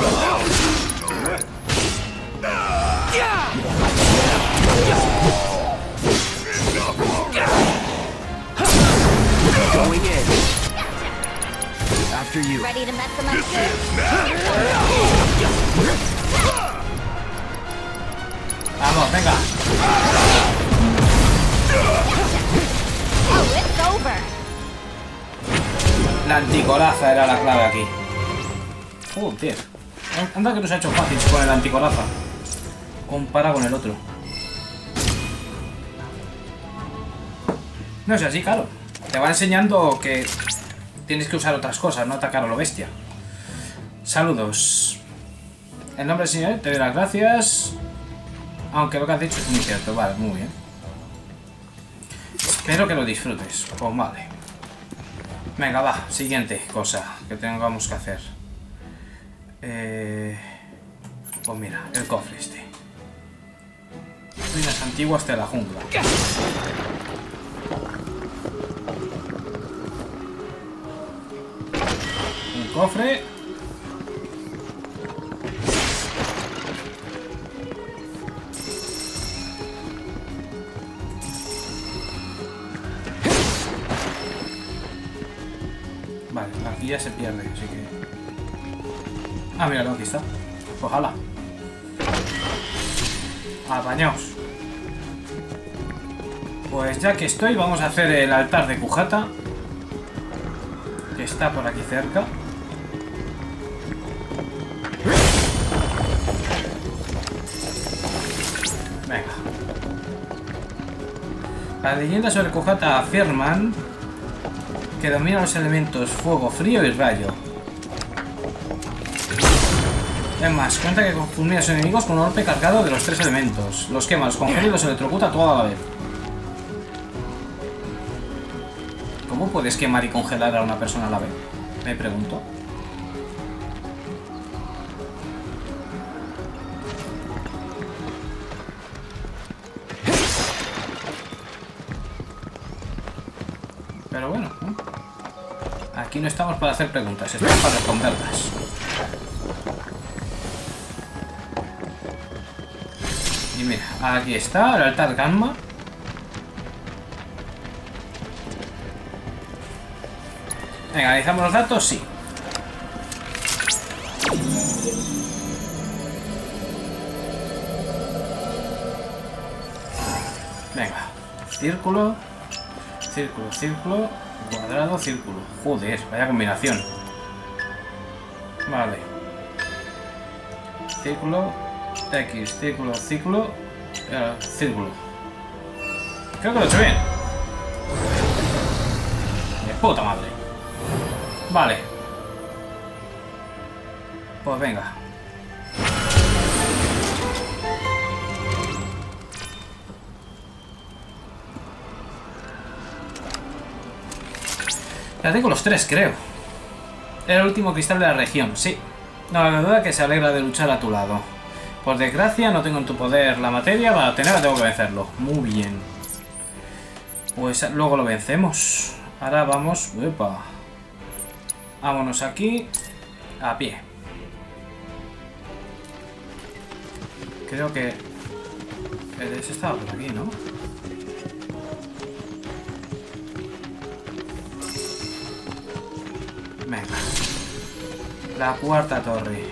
Going in. After you. Ready to mess them up. Vamos, venga. La anticolaza era la clave aquí. Tío. Anda que nos ha hecho fácil con el anticolaza. Compara con el otro. No es así, claro. Te va enseñando que tienes que usar otras cosas, no atacar a lo bestia. Saludos. En nombre del Señor, te doy las gracias. Aunque lo que has dicho es muy cierto. Vale, muy bien. Espero que lo disfrutes. Pues vale. Venga, va. Siguiente cosa que tengamos que hacer. Pues mira, el cofre este. Ruinas antiguas de la jungla. Un cofre. Y ya se pierde, así que... Ah, mira, aquí está. Pues ala. Apañaos. Pues ya que estoy, vamos a hacer el altar de Kujata, que está por aquí cerca. Venga. Las leyendas sobre Kujata afirman que domina los elementos fuego, frío y rayo. Es más, cuenta que fulmina a sus enemigos con un golpe cargado de los tres elementos. Los quema, los congela y los electrocuta toda la vez. ¿Cómo puedes quemar y congelar a una persona a la vez? Me pregunto. Pero bueno, aquí no estamos para hacer preguntas, estamos para responderlas. Y mira, aquí está el altar Gamma. Venga, analizamos los datos, sí. Venga, círculo, círculo, círculo. Cuadrado, círculo. Joder, vaya combinación. Vale. Círculo, X, círculo, círculo, círculo. Creo que lo he hecho bien. De puta madre. Vale. Pues venga. Ya tengo los tres, creo. Era el último cristal de la región, sí. No hay duda que se alegra de luchar a tu lado. Por desgracia, no tengo en tu poder la materia. Para obtenerla tengo que vencerlo. Muy bien. Pues luego lo vencemos. Ahora vamos... Epa. Vámonos aquí. A pie. Creo que... Ese estaba por aquí, ¿no? Venga. La cuarta torre.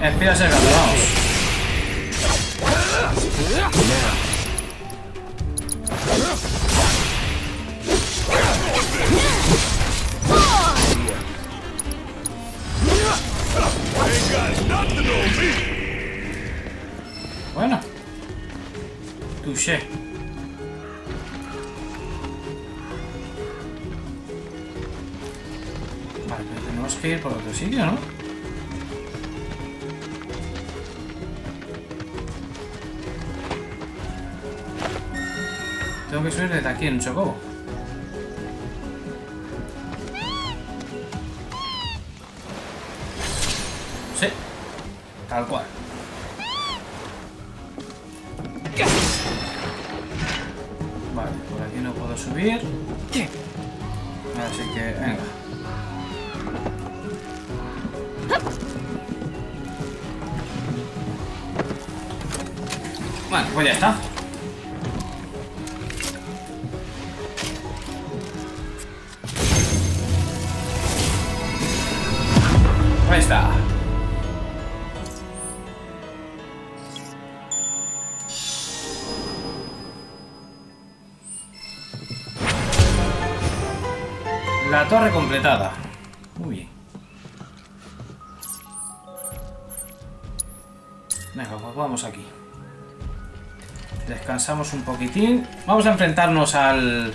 Espera ese gato, vamos. Bueno. Touché. Vale, pero tenemos que ir por otro sitio, ¿no? Tengo que subir desde aquí en Chocobo. Sí, tal cual. Vale, por aquí no puedo subir. Así que, venga. Bueno, pues ya está. Ahí está. La torre completada. Muy bien. Venga, pues vamos aquí. Descansamos un poquitín. Vamos a enfrentarnos al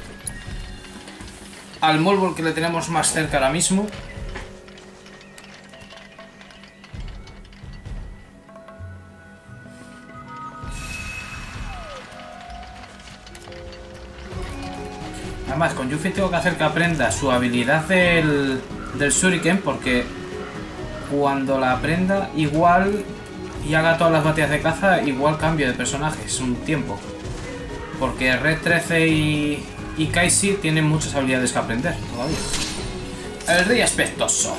molbol que le tenemos más cerca ahora mismo. Además, con Yuffie tengo que hacer que aprenda su habilidad del shuriken, porque cuando la aprenda igual y haga todas las batallas de caza, igual cambio de personaje, es un tiempo. Porque Red 13 y Kai'Si tienen muchas habilidades que aprender todavía. El rey aspectoso.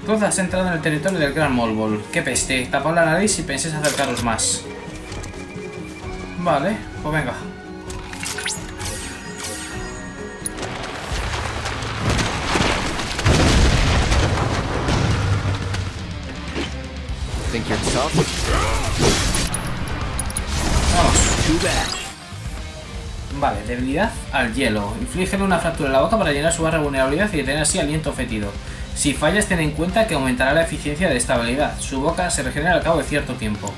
Entonces has entrado en el territorio del Gran Molbol. ¡Qué peste! Tapad la nariz y penséis acercaros más. Vale, pues venga. Vamos. Vale, debilidad al hielo. Inflígele una fractura en la boca para llenar su barra de vulnerabilidad y tener así aliento fétido. Si fallas, ten en cuenta que aumentará la eficiencia de esta habilidad. Su boca se regenera al cabo de cierto tiempo.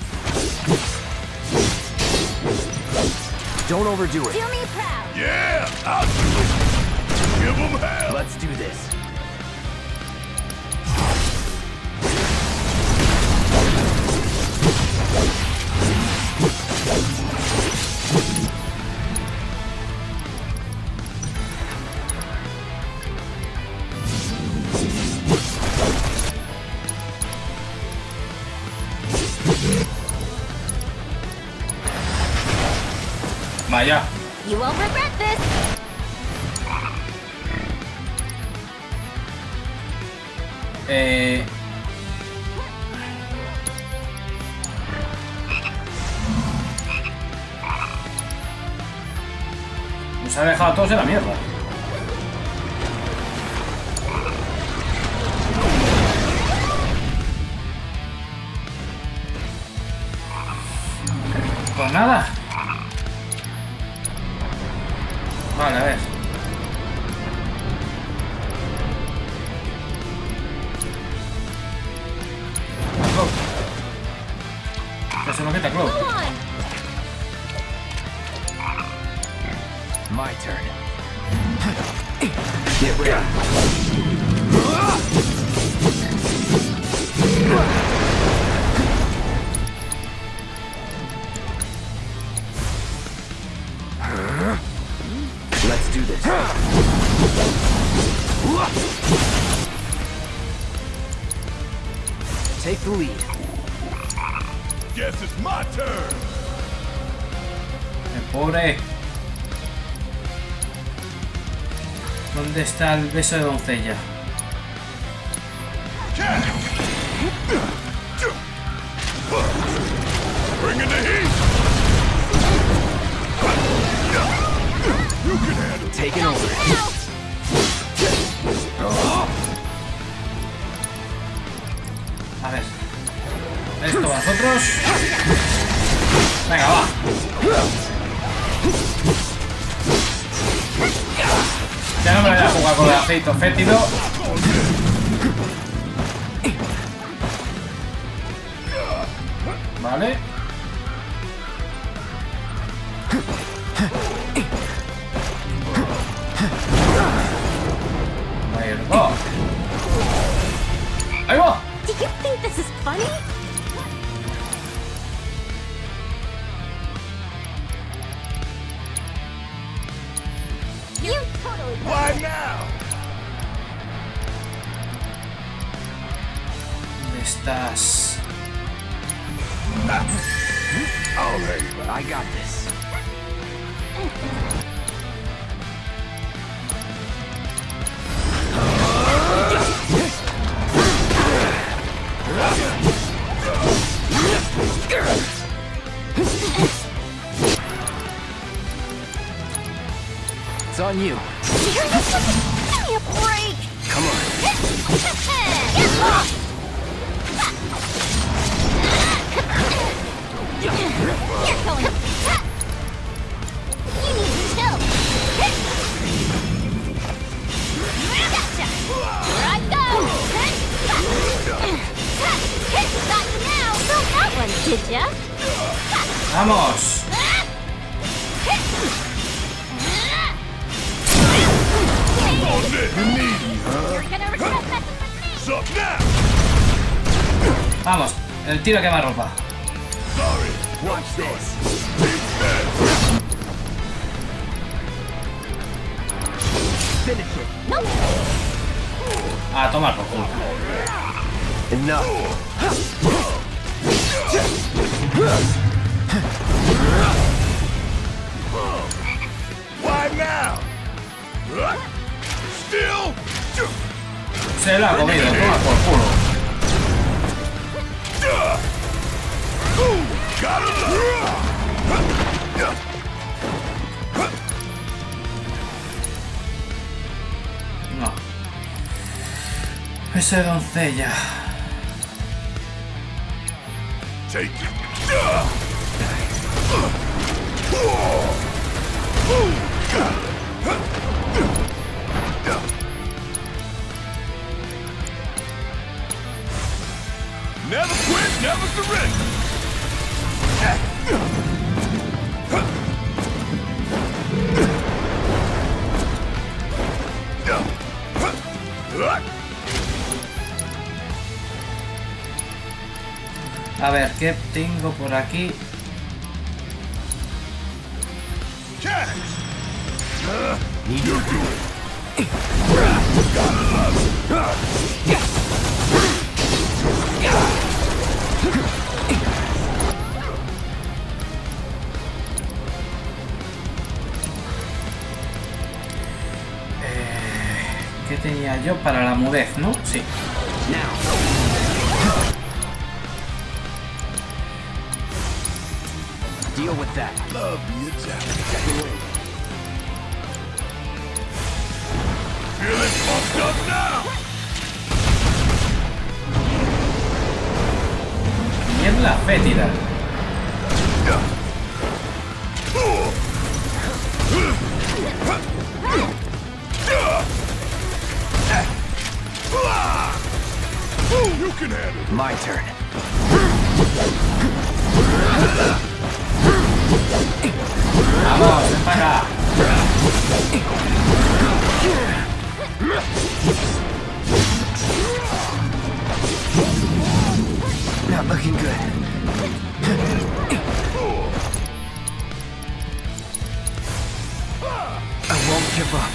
Don't overdo it. Do me proud. Yeah, I'll do it. Give them hell. Let's do this. Vaya. You won't regret this. Nos ha dejado a todos en la mierda. Pues nada. Vale, a ver. Close. Se lo quita, Close. My turn. Get rid of it. Let's do this. Take the lead. Guess it's my turn. El pobre. ¿Dónde está el beso de doncella? Bring in the heat. You can handle it. Take it over. A ver. Esto a nosotros. Venga, va. Ya no me voy a jugar con el aceite fétido. Vale. Ahí va. Ahí va. ¿Dónde estás? I got this. It's on you. Give me a break. Come on. Get off. You're going. You need to chill. Gotcha. Here I go. Got you now. Felt that one, did ya? Vamos. Vamos. El tiro que va ropa. A tomar por culo. Se la ha comido, toma por culo. No. Esa doncella. Never quit, never surrender. A ver, ¿qué tengo por aquí? ¿Qué tenía yo para la mudez, no? Sí. Deal with that. Love you, feel it fucked up now. Niebla fétida. You can handle it. My turn. ¡Vamos! ¡Para! Not looking good. I won't give up.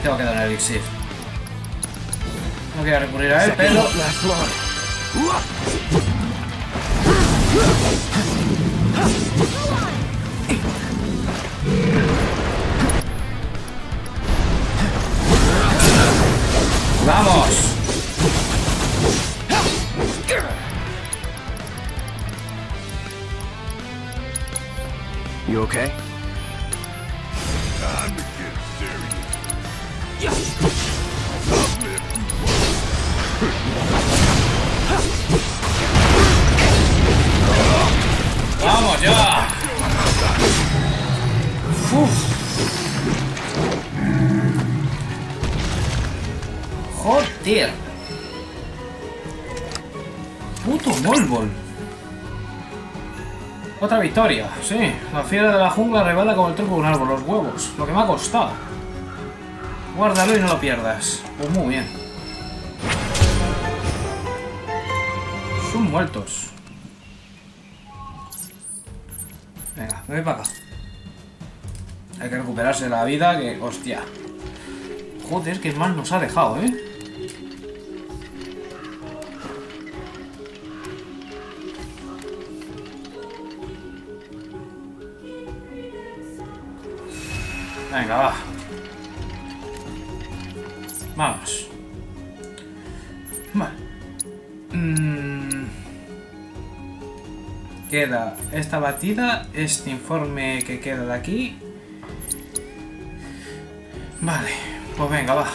Me tengo que dar el elixir. No quiero recurrir a él, pero... ¡Vamos! You okay? Time to get serious. ¡Vamos ya! ¡Uf! ¡Joder! ¡Puto molbol! Otra victoria, sí. La fiera de la jungla rebala como el tronco de un árbol, los huevos. Lo que me ha costado. Guárdalo y no lo pierdas. Pues muy bien. Son muertos. Venga, me voy para acá. Hay que recuperarse la vida que... ¡Hostia! Joder, que mal nos ha dejado, ¿eh? Venga, va. Vamos. Vale. Queda esta batida, este informe que queda de aquí. Vale, pues venga, va.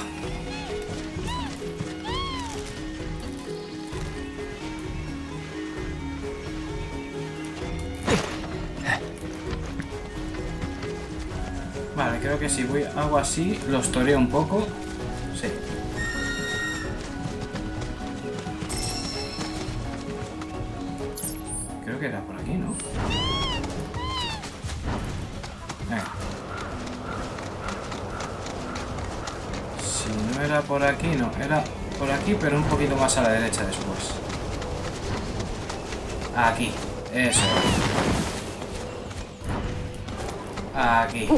Vale, creo que si voy, hago así, los toreo un poco. Sí. Creo que era por aquí, ¿no? Venga. Si no era por aquí, no. Era por aquí, pero un poquito más a la derecha después. Aquí. Eso. Aquí.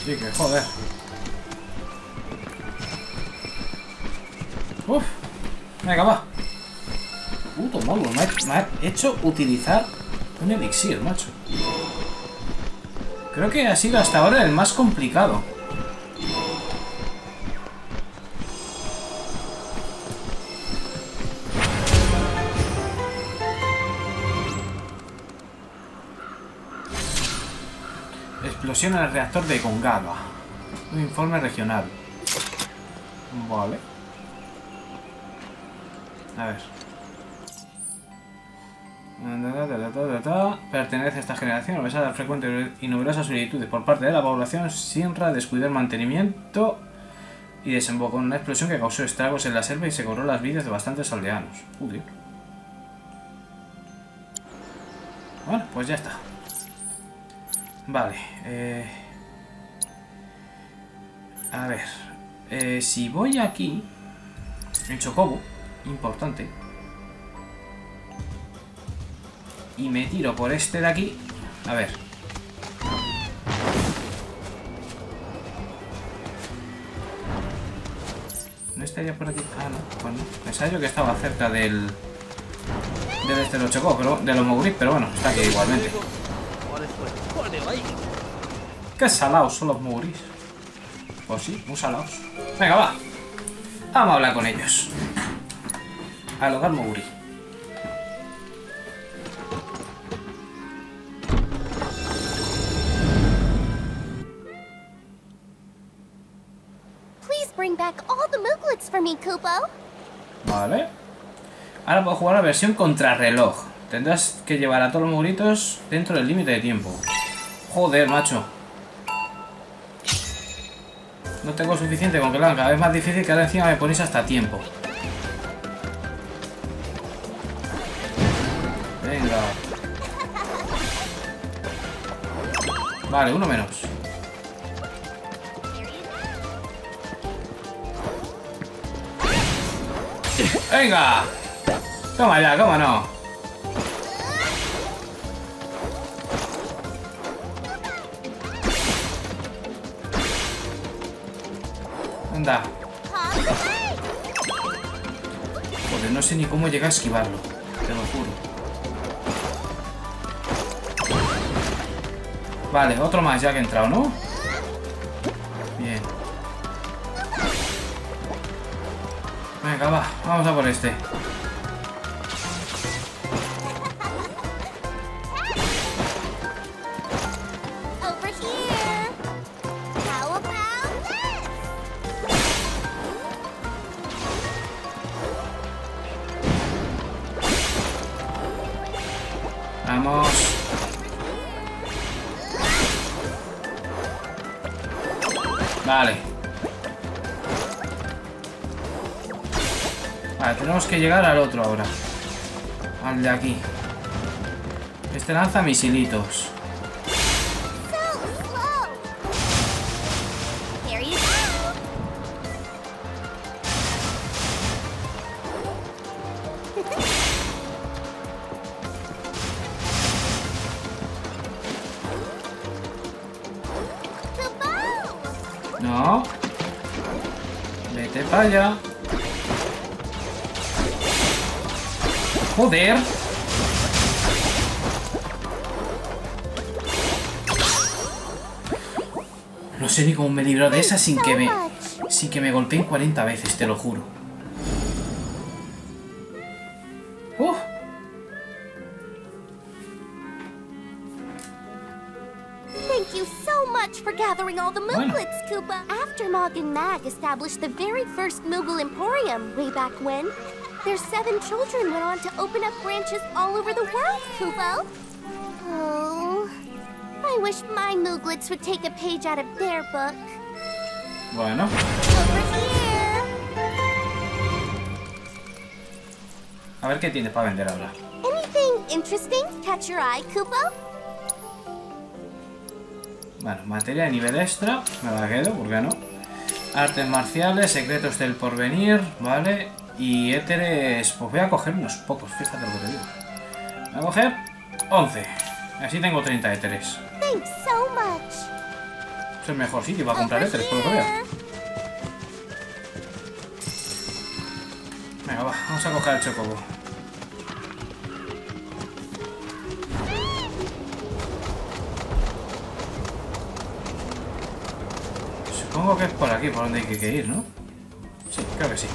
Sí, que joder. Uf, venga, va. Puto mollo, me ha hecho utilizar un elixir, macho. Creo que ha sido hasta ahora el más complicado. Explosión en el reactor de Gongaga. Un informe regional. Vale. A ver. Pertenece a esta generación a pesar de frecuentes y numerosas solicitudes por parte de la población Shinra descuidó el mantenimiento y desembocó en una explosión que causó estragos en la selva y se cobró las vidas de bastantes aldeanos. Joder. Bueno, pues ya está. Vale. A ver. Si voy aquí, el chocobo, importante. Y me tiro por este de aquí. A ver. ¿No estaría por aquí? Ah, no. Bueno, pensaba yo que estaba cerca del... del este de los chocó, pero... de los moguris, pero bueno, está aquí igualmente. ¡Qué salados son los moguris! Pues sí, muy salados. Venga, va. Vamos a hablar con ellos. Al hogar moguri. Vale. Ahora puedo jugar la versión contrarreloj. Tendrás que llevar a todos los mugritos dentro del límite de tiempo. Joder, macho. No tengo suficiente con que lo hagan cada vez más difícil, que ahora encima me ponéis hasta tiempo. Venga. Vale, uno menos. ¡Venga! Toma ya, cómo no. Anda. Joder, no sé ni cómo llegué a esquivarlo. Te lo juro. Vale, otro más ya que he entrado, ¿no? Bien. Venga, va. Vamos a por este. Que llegar al otro ahora, al de aquí. Este lanza misilitos. No, vete para allá. Joder. No sé ni cómo me he librado de esa sin que me golpeen 40 veces, te lo juro. Thank you so much for gathering all the mooglets, Koopa. After Mog and Mag established the very first moogle emporium way back when, their 7 children went on to open up branches all over the world, Kubo. Oh, I wish my mooglets would take a page out of their book. Bueno. Over here. A ver qué tiene para vender ahora. Anything interesting catch your eye, Kubo? Bueno, materia de nivel extra, me la quedo, ¿por qué no? Artes marciales, secretos del porvenir, vale. Y éteres, pues voy a coger unos pocos, fíjate lo que te digo. Voy a coger 11. Así tengo 30 éteres. Es el mejor sitio para comprar éteres, por lo que veo. Venga, va, vamos a coger el chocobo. Supongo que es por aquí, por donde hay que ir, ¿no? Sí, creo que sí.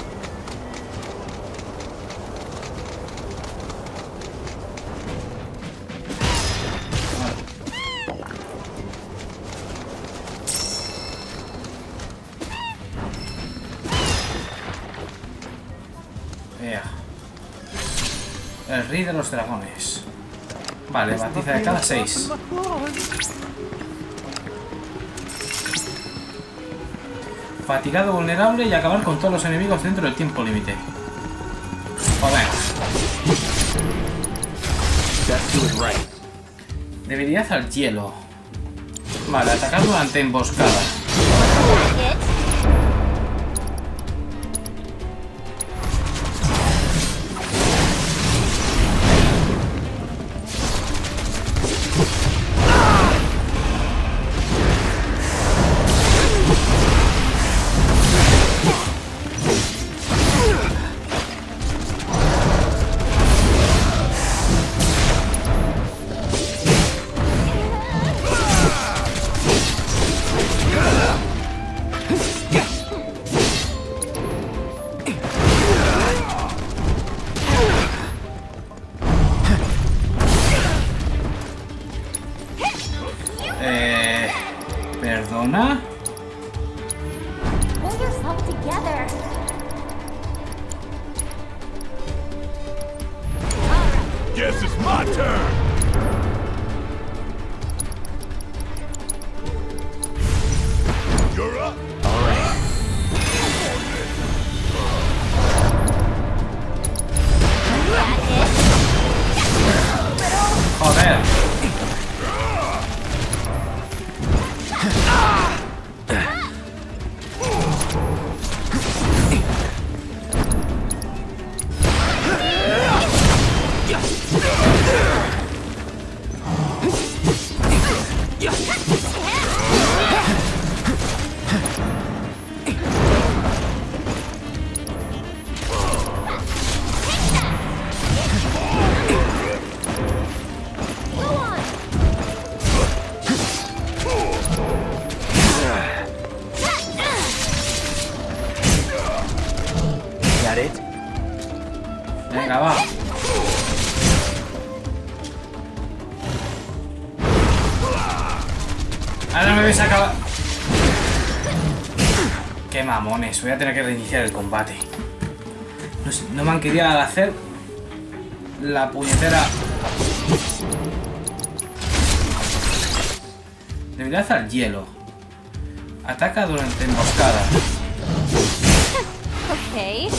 El rey de los dragones. Vale, batiza de cada 6. Fatigado, vulnerable y acabar con todos los enemigos dentro del tiempo límite. Joder. Debilidad al hielo. Vale, atacar durante emboscada. Ahora me ves acabar. Qué mamones, voy a tener que reiniciar el combate. No me han querido hacer la puñetera. Debería hacer hielo. Ataca durante emboscada. Ok.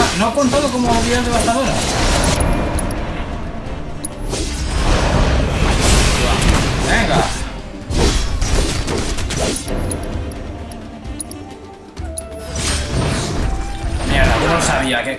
Ah, no ha contado como habilidad devastadora. Venga. Mierda, yo no sabía que...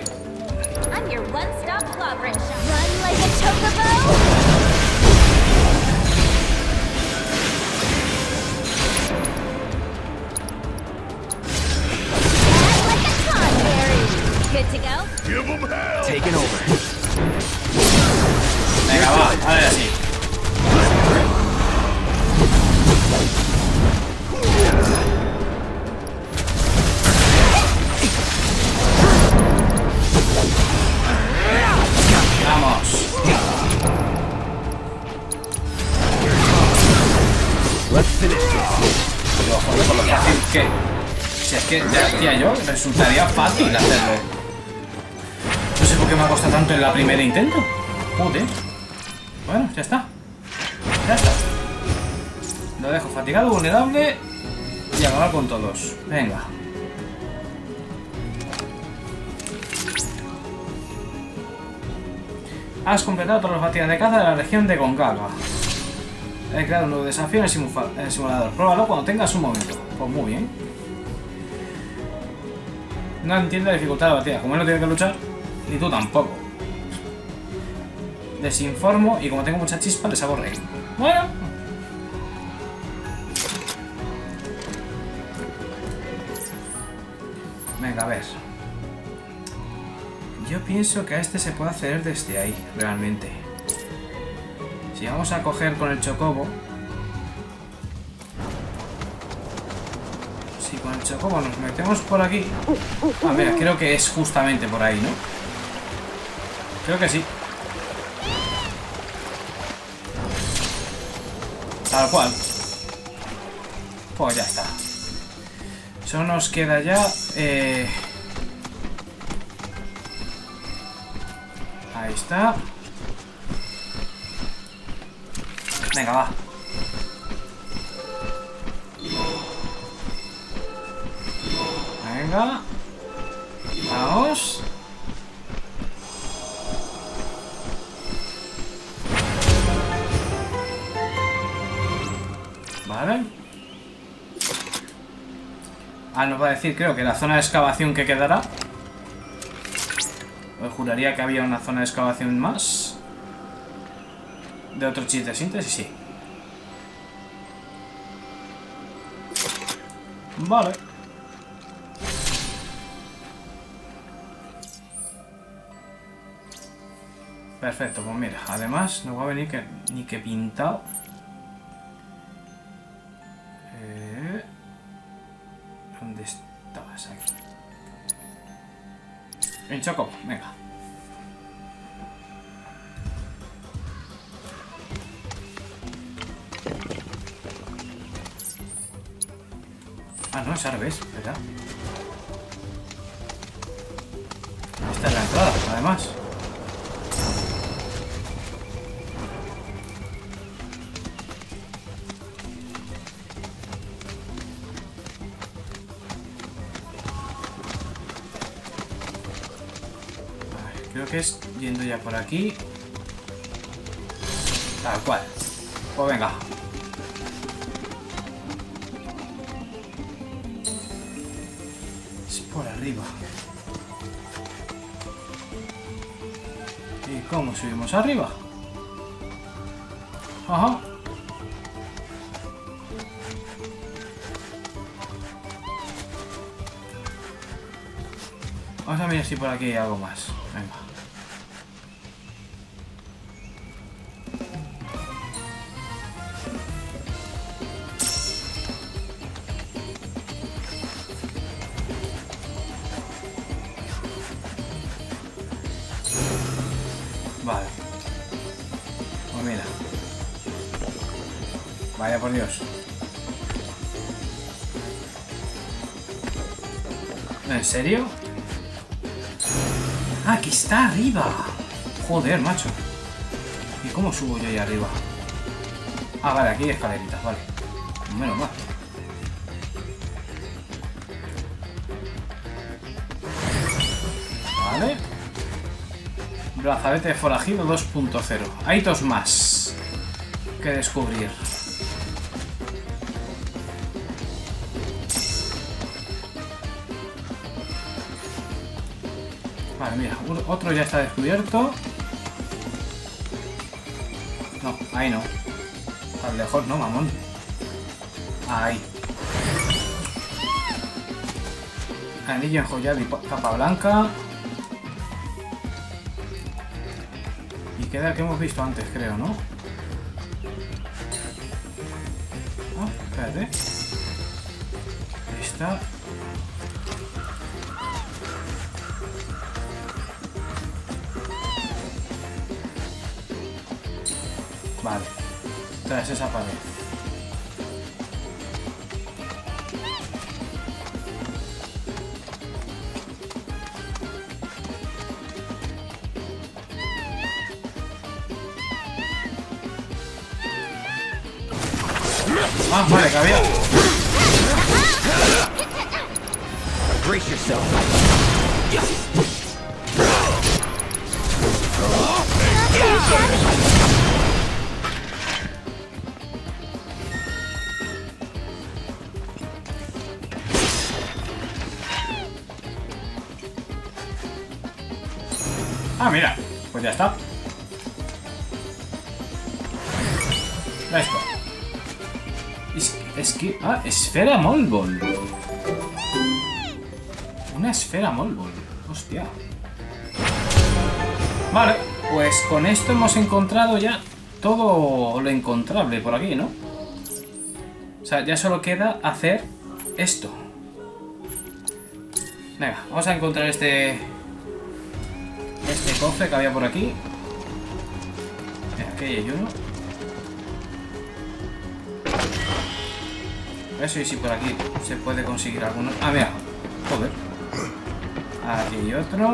Venga, va, a ver así. Vamos. Lo juro por lo fácil que... Si es que ya hacía yo, resultaría fácil hacerlo. No sé por qué me ha costado tanto en la primera intento. Joder. Bueno, ya está. Ya está. Lo dejo fatigado, vulnerable. Y acabar con todos. Venga. Has completado todas las partidas de caza de la región de Gongaga. He creado un nuevo desafío en el simulador. Pruébalo cuando tengas un momento. Pues muy bien. No entiendo la dificultad de la batida. Como él no tiene que luchar... Ni tú tampoco. Desinformo y como tengo mucha chispa les hago reír. Bueno. Venga, a ver. Yo pienso que a este se puede acceder desde ahí, realmente. Si vamos a coger con el chocobo... Si con el chocobo nos metemos por aquí... A ver, creo que es justamente por ahí, ¿no? Creo que sí. Tal cual. Pues ya está. Solo nos queda ya... Ahí está. Venga, va. Venga. Vamos. Vale. Ah, nos va a decir, creo que la zona de excavación que quedará. Pues juraría que había una zona de excavación más. De otro chip de síntesis, sí. Vale. Perfecto, pues mira, además no va a venir que, ni que pintado. ¿Dónde estabas aquí? El chocobo, venga. Ah, no, es al revés, ¿verdad? Esta es la entrada, además. Que es yendo ya por aquí, tal cual. Pues venga, es por arriba. ¿Y cómo subimos arriba? Ajá. Vamos a mirar si por aquí hay algo más. Venga. Vaya por Dios. ¿En serio? ¡Ah, aquí está arriba! Joder, macho. ¿Y cómo subo yo ahí arriba? Ah, vale, aquí hay escaleritas, vale. Menos mal. Vale. Brazalete de forajido 2.0. Hay dos más que descubrir. Vale, mira, otro ya está descubierto. No, ahí no. Tan lejos no, mamón. Ahí. Anillo enjoyado y capa blanca. Y queda el que hemos visto antes, creo, ¿no? Ah, espérate. Ahí está. Vale, tras esa pared. Ah, vale, que había. Brace yourself. Ah, mira, pues ya está. Listo. Ah, esfera molbol. Una esfera molbol. Hostia. Vale, pues con esto hemos encontrado ya todo lo encontrable por aquí, ¿no? O sea, ya solo queda hacer esto. Venga, vamos a encontrar este cofre que había por aquí. Aquí hay uno. A ver si por aquí se puede conseguir alguno. Ah, mira. Joder. Aquí hay otro.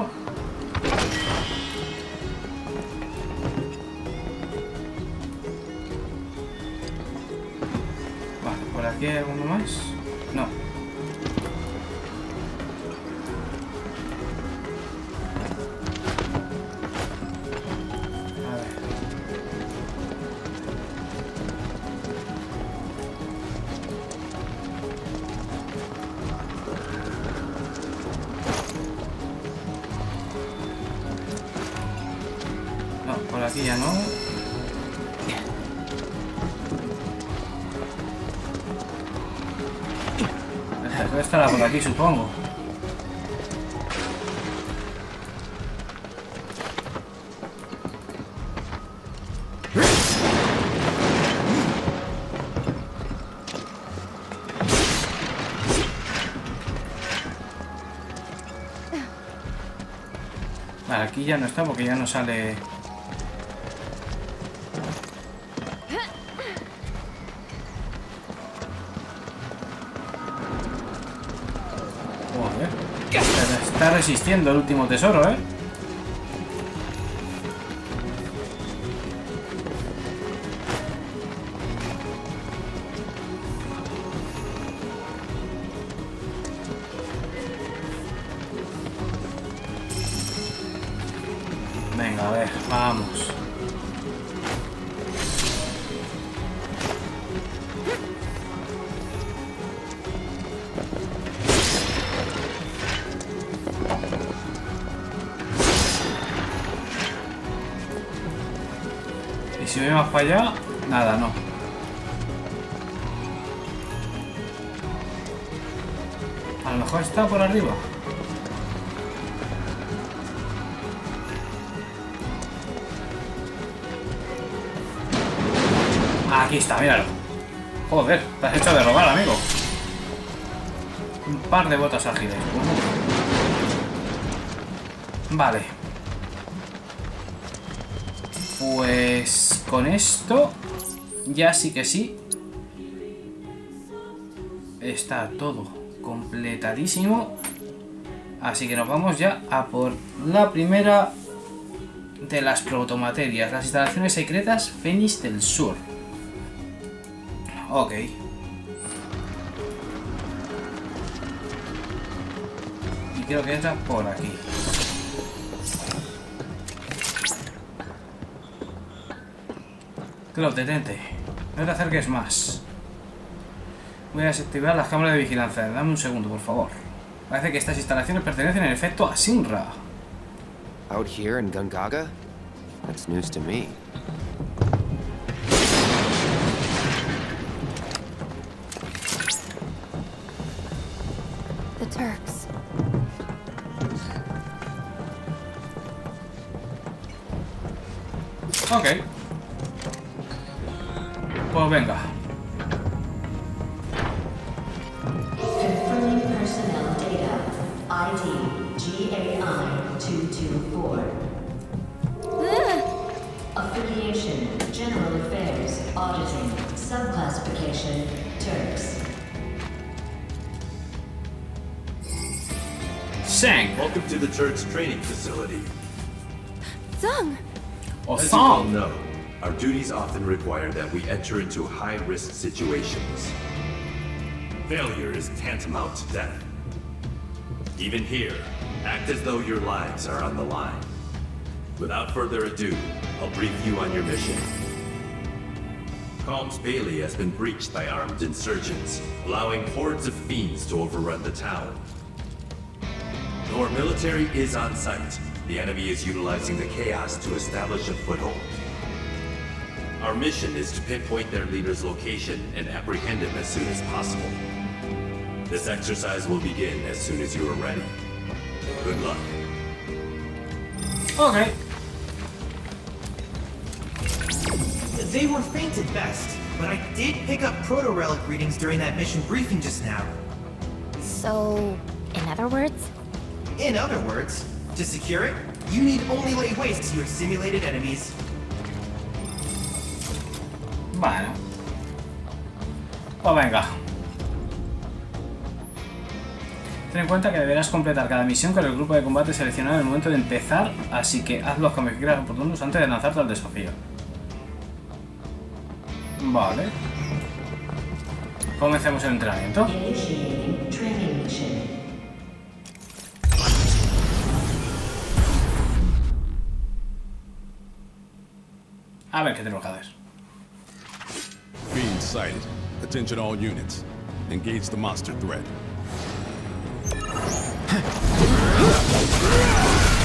Vale, por aquí hay alguno más. No. Aquí supongo. Vale, aquí ya no está porque ya no sale. Resistiendo el último tesoro, ¿eh? Venga, a ver, vamos. Si voy más para allá, nada, no. A lo mejor está por arriba. Aquí está, míralo. Joder, te has hecho de robar, amigo. Un par de botas ágiles. Vale. Pues... con esto ya sí que sí está todo completadísimo. Así que nos vamos ya a por la primera de las protomaterias, las instalaciones secretas Fénix del Sur. Ok. Y creo que entra por aquí. Claro, detente. No te acerques más. Voy a desactivar las cámaras de vigilancia. Dame un segundo, por favor. Parece que estas instalaciones pertenecen en efecto a Shinra. Out here in Gongaga? That's news to me. The Turks. Okay. Pues venga. Welcome to the Turks training facility. Zung! Or Song! As you all know, our duties often require that we enter into high-risk situations. Failure is tantamount to death. Even here, act as though your lives are on the line. Without further ado, I'll brief you on your mission. Calm's Bailey has been breached by armed insurgents, allowing hordes of fiends to overrun the town. Our military is on site. The enemy is utilizing the chaos to establish a foothold. Our mission is to pinpoint their leader's location and apprehend him as soon as possible. This exercise will begin as soon as you are ready. Good luck. Okay. They were faint at best, but I did pick up proto-relic readings during that mission briefing just now. So, in other words? In other words, to secure it, you need only lay waste to your simulated enemies. Bueno. Pues venga. Ten en cuenta que deberás completar cada misión con el grupo de combate seleccionado en el momento de empezar, así que haz los cambios que creas oportunos antes de lanzarte al desafío. Vale. Comencemos el entrenamiento. A ver qué tenemos que hacer. Fiend sighted. Attention all units. Engage the monster threat.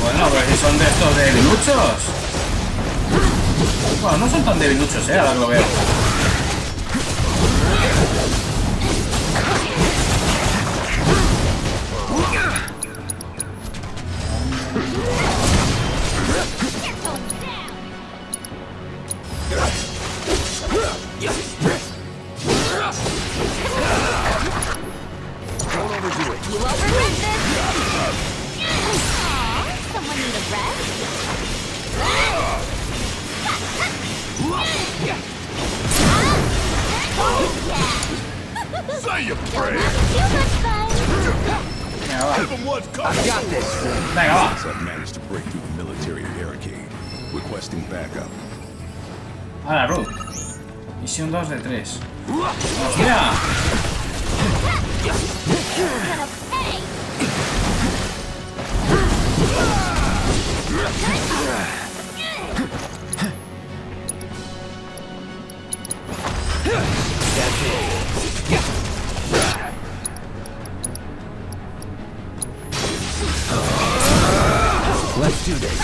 Bueno, pero si son de estos debiluchos. Bueno, no son tan debiluchos, ahora que lo veo. Ahora, Ruth. Misión 2 de 3. ¡Mira! Let's do this.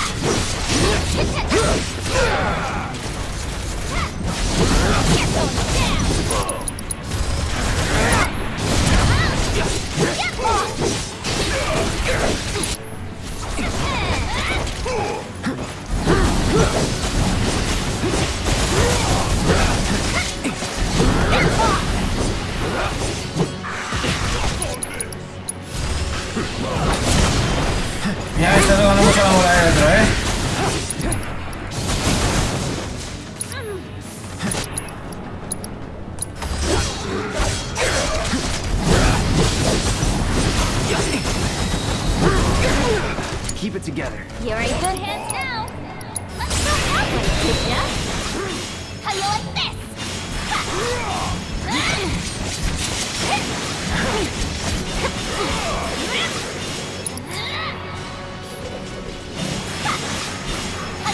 Ya me está tocando mucho la bola de dentro, ¿eh? together. You're in good hands now. Let's start out with Kujata. How you like this? How you like this? Stop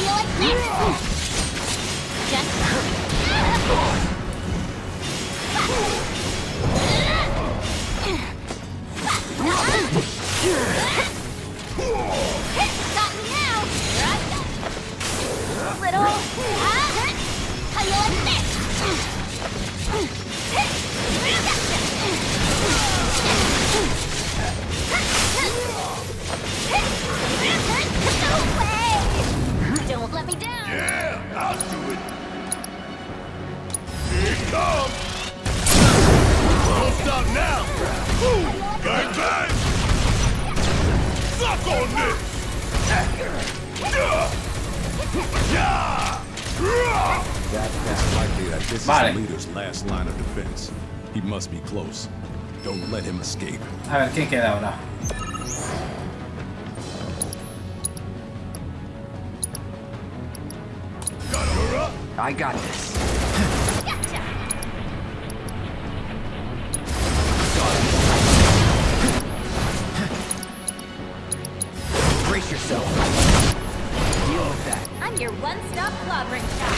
me now! Little... How you like this? No way! Don't let me down! Yeah, I'll do it! Here it comes! Don't stop now! Bang, bang! Suck on this! That's likely that this is the leader's last line of defense. He must be close. Don't let him escape. A ver, ¿quién queda ahora? I got this. Gotcha. Brace yourself. Deal with that. I'm your one-stop clobbering shop.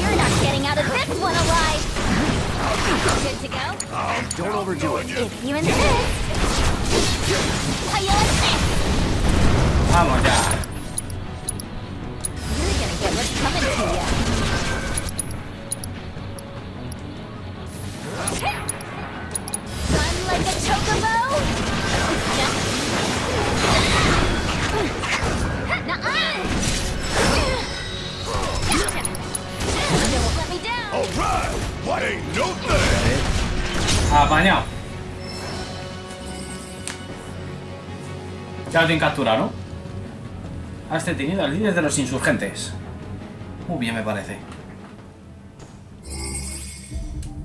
You're not getting out of this one alive. Good to go? Don't overdo it. If you insist. How you like this? Vamos ya. What's coming to you? Run like a chocobo? Don't let me down! Alright! What ain't no thing? Apañado. Ya lo tienen capturado, ¿no? Has detenido al líder de los insurgentes. Muy bien, me parece.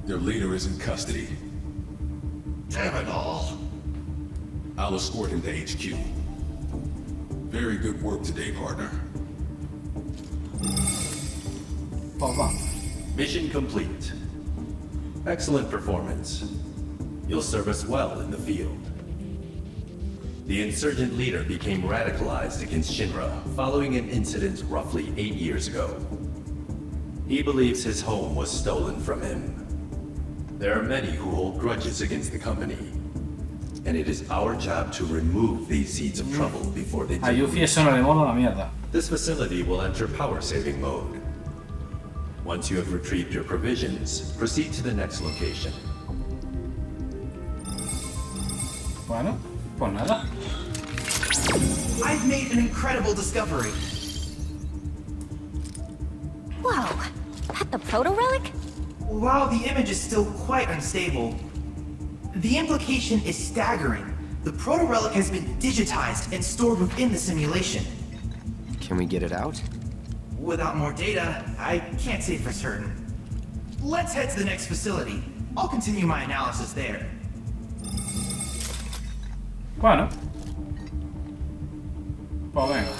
Their leader is in custody. Damn it all! I'll escort him to HQ. Very good work today, partner. Papa. Mission complete. Excellent performance. You'll serve us well in the field. The insurgent leader became radicalized against Shinra following an incident roughly 8 years ago. He believes his home was stolen from him. There are many who hold grudges against the company, and it is our job to remove these seeds of trouble before they do. This facility will enter power-saving mode. Once you have retrieved your provisions, proceed to the next location. Bueno. Pues nada. I've made an incredible discovery. Whoa! That the proto-relic? While the image is still quite unstable, the implication is staggering. The proto-relic has been digitized and stored within the simulation. Can we get it out? Without more data, I can't say for certain. Let's head to the next facility. I'll continue my analysis there. Bueno, pues venga.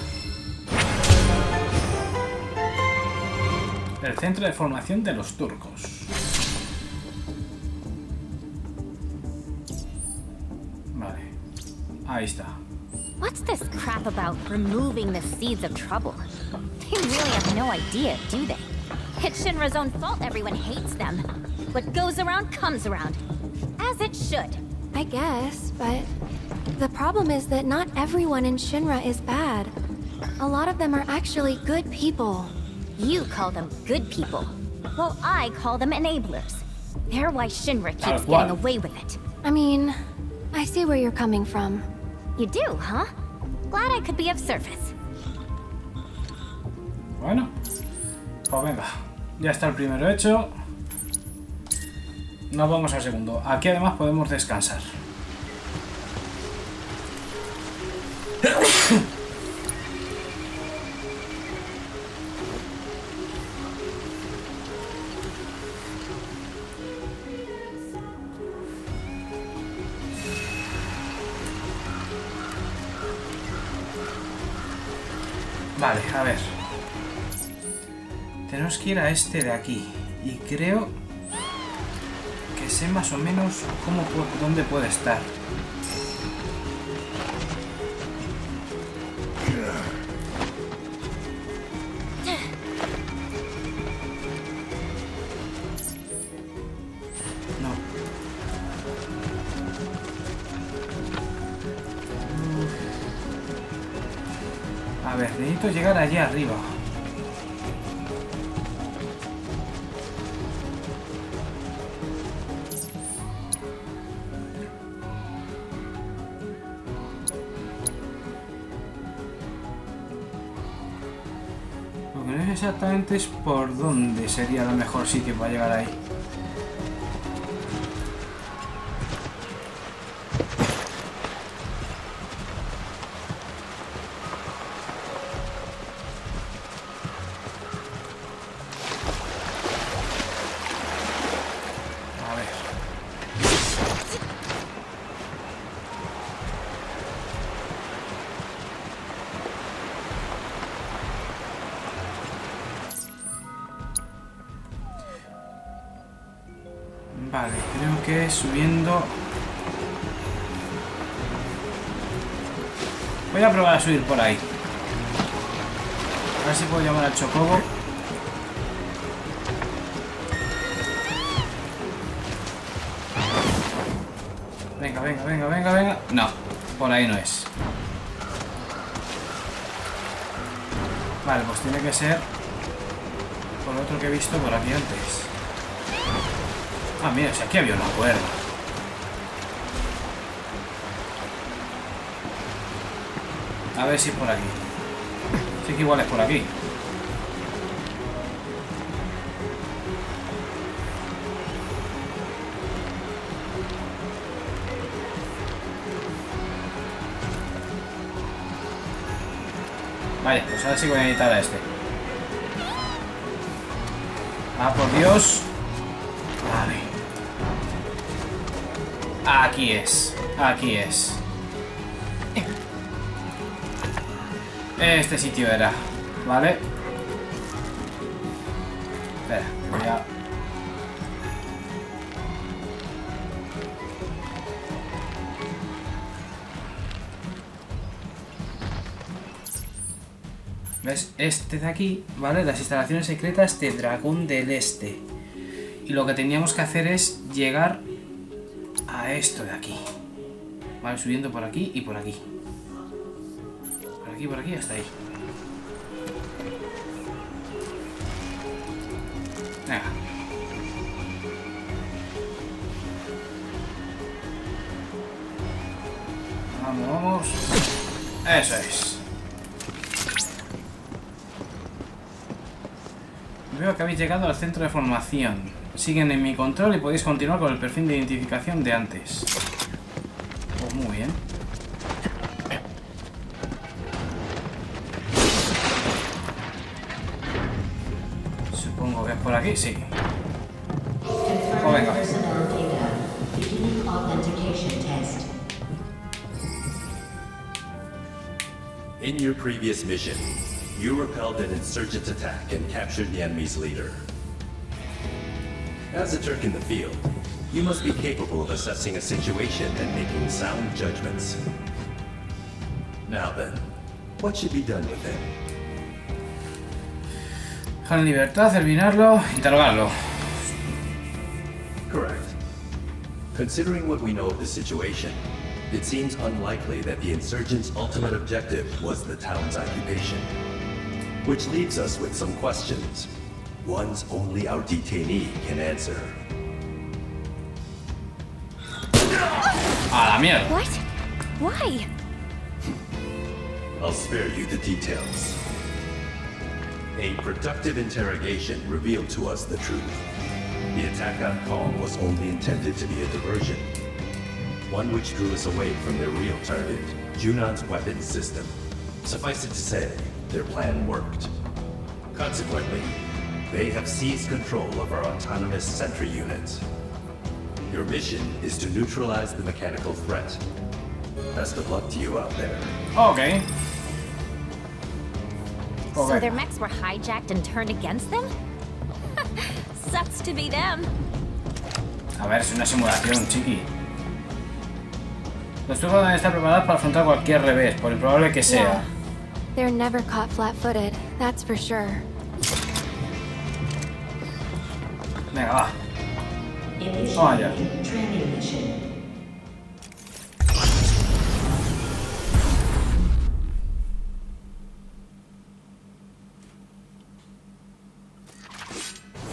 El centro de formación de los turcos. Vale, ahí está. What's this crap about removing the seeds of trouble? They really have no idea, do they? It's Shinra's own fault everyone hates them. What goes around comes around, as it should. I guess, but the problem is that not everyone in Shinra is bad. A lot of them are actually good people. You call them good people. Well, I call them enablers. They're why Shinra keeps getting away with it. I mean, I see where you're coming from. You do, huh? Glad I could be of service. Bueno, pues venga. Ya está el primero hecho. Nos vamos al segundo. Aquí además podemos descansar. Vale, a ver. Tenemos que ir a este de aquí. Y creo que sé más o menos cómo, dónde puede estar. Llegar allá arriba. Lo que no es exactamente es por dónde sería el mejor sitio para llegar ahí. Vale, creo que subiendo... Voy a probar a subir por ahí. A ver si puedo llamar al chocobo. Venga, venga, venga, venga, venga. No, por ahí no es. Vale, pues tiene que ser por otro que he visto por aquí antes. Ah, mira, si aquí había una cuerda. A ver si es por aquí. Sí que igual es por aquí. Vale, pues ahora sí voy a editar a este. Ah, por Dios. Aquí es, aquí es. Este sitio era, ¿vale? Espera, voy a... ¿Ves? Este de aquí, ¿vale? Las instalaciones secretas de Dragón del Este. Y lo que teníamos que hacer es llegar... a esto de aquí. Vale, subiendo por aquí y por aquí. Por aquí, por aquí, hasta ahí. Venga. Vamos, vamos. Eso es. Veo que habéis llegado al centro de formación. Siguen en mi control y podéis continuar con el perfil de identificación de antes. Pues muy bien. Supongo que es por aquí, sí. O venga. In your previous mission, you repelled an insurgent attack and captured the enemy's leader. As a Turk in the field, you must be capable of assessing a situation and making sound judgments. Now then, what should be done with it? Dejar en libertad, terminarlo, interrogarlo. Correct. Considering what we know of the situation, it seems unlikely that the insurgents' ultimate objective was the town's occupation. Which leaves us with some questions. Ones only our detainee can answer. Ah, la mierda. What? Why? I'll spare you the details. A productive interrogation revealed to us the truth. The attack on Kong was only intended to be a diversion. One which drew us away from their real target, Junon's weapon system. Suffice it to say, their plan worked. Consequently, they have seized control of our autonomous sentry unit. Your mission is to neutralize the mechanical threat. Best of luck to you out there. Okay. So their mechs were hijacked and turned against them? Sucks to be them. A ver, es una simulación, chiqui. Los turcos deben estar preparados para afrontar cualquier revés, por improbable que sea. They're never caught flat-footed, that's for sure. Venga, va. Vamos allá.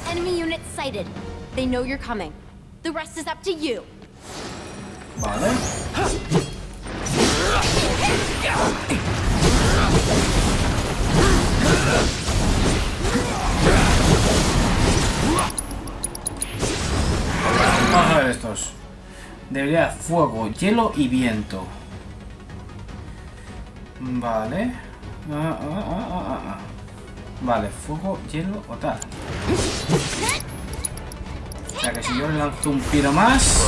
Enemy unit sighted. They know you're coming. The rest is up to you. Vale. Vamos a ver estos. Debilidad, fuego, hielo y viento. Vale. Vale, fuego, hielo o tal. O sea que si yo le lanzo un piro más.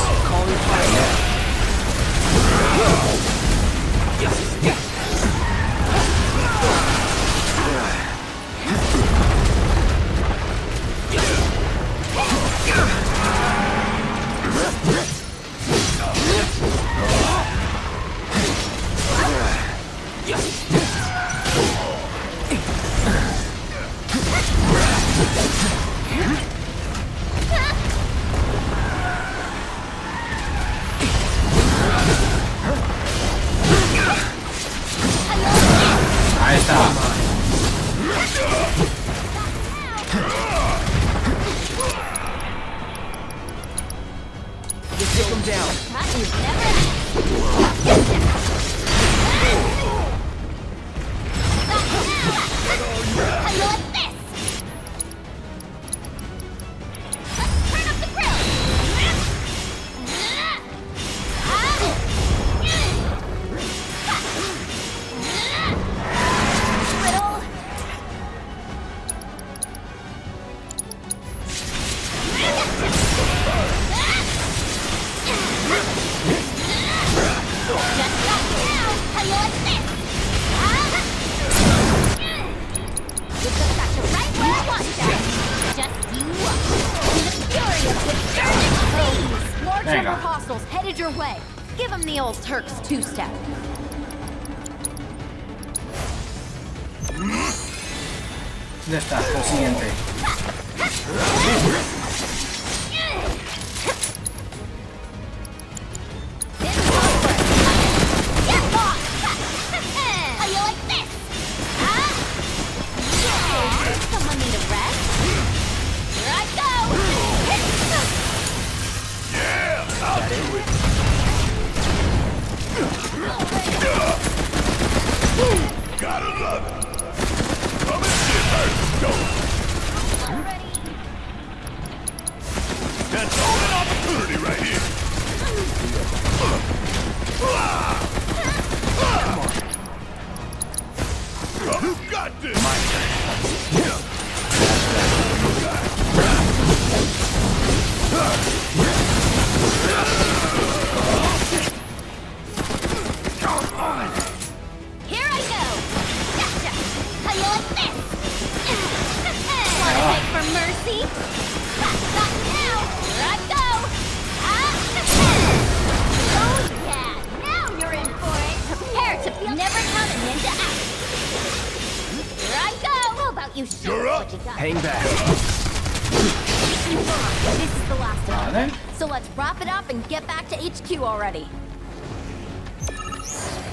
Ya está, el siguiente.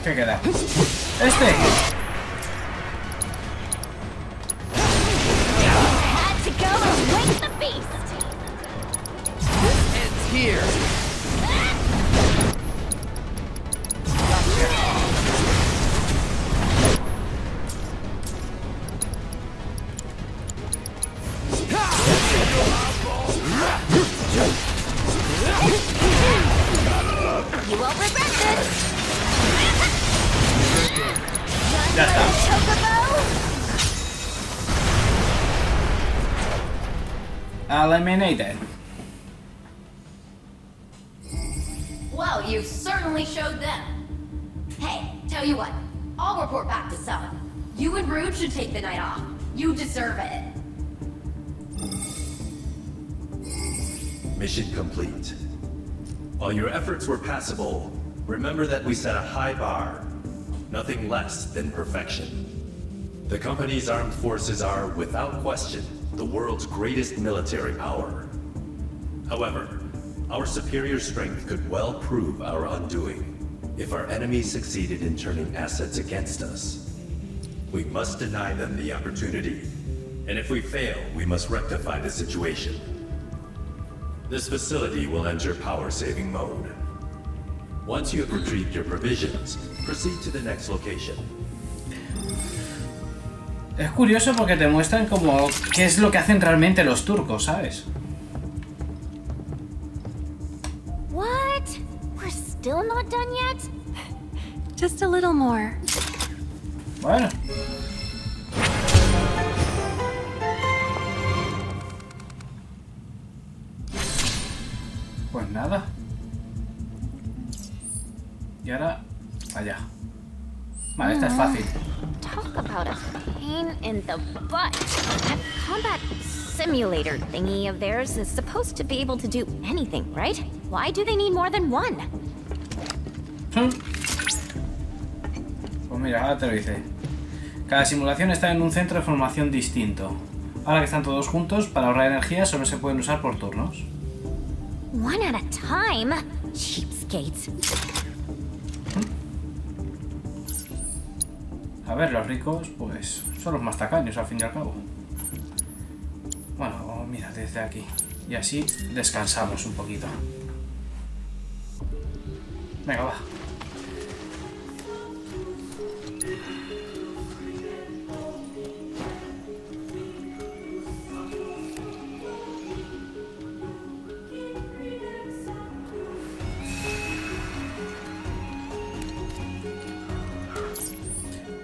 ¿Qué queda? ¡Este! Eliminated. Well, you certainly showed them. Hey, tell you what, I'll report back to Summon. You and Rude should take the night off. You deserve it. Mission complete. While your efforts were passable, remember that we set a high bar. Nothing less than perfection. The company's armed forces are, without question, the world's greatest military power. However, our superior strength could well prove our undoing if our enemies succeeded in turning assets against us. We must deny them the opportunity, and if we fail, we must rectify the situation. This facility will enter power-saving mode. Once you have retrieved your provisions, proceed to the next location. Es curioso porque te muestran como qué es lo que hacen realmente los turcos, ¿sabes? What? We're still not done yet? Just a little more. Bueno. Pues nada. Y ahora allá. Vale, esta es fácil. Talk about a pain in the butt. That combat simulator thingy of theirs is supposed to be able to do anything, right? Why do they need more than one? Pues mira, ahora te lo dice. Cada simulación está en un centro de formación distinto. Ahora que están todos juntos, para ahorrar energía solo se pueden usar por turnos. One at a time. Cheapskates. A ver, los ricos, pues, son los más tacaños, al fin y al cabo. Bueno, mira, desde aquí. Y así descansamos un poquito. Venga, va.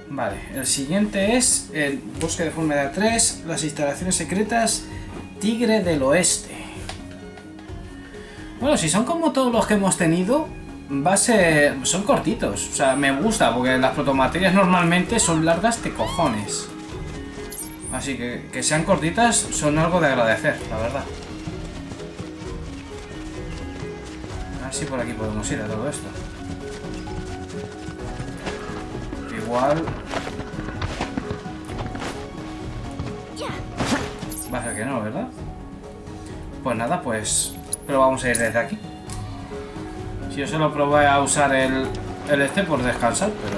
Vale, el siguiente es el bosque de Fórmula 3, las instalaciones secretas Tigre del Oeste. Bueno, si son como todos los que hemos tenido, va a ser... son cortitos. O sea, me gusta, porque las protomaterias normalmente son largas de cojones. Así que sean cortitas son algo de agradecer, la verdad. A ver si por aquí podemos ir a todo esto. Igual... va a ser que no, ¿verdad? Pues nada, pues... pero vamos a ir desde aquí. Si yo solo probé a usar el este por descansar, pero...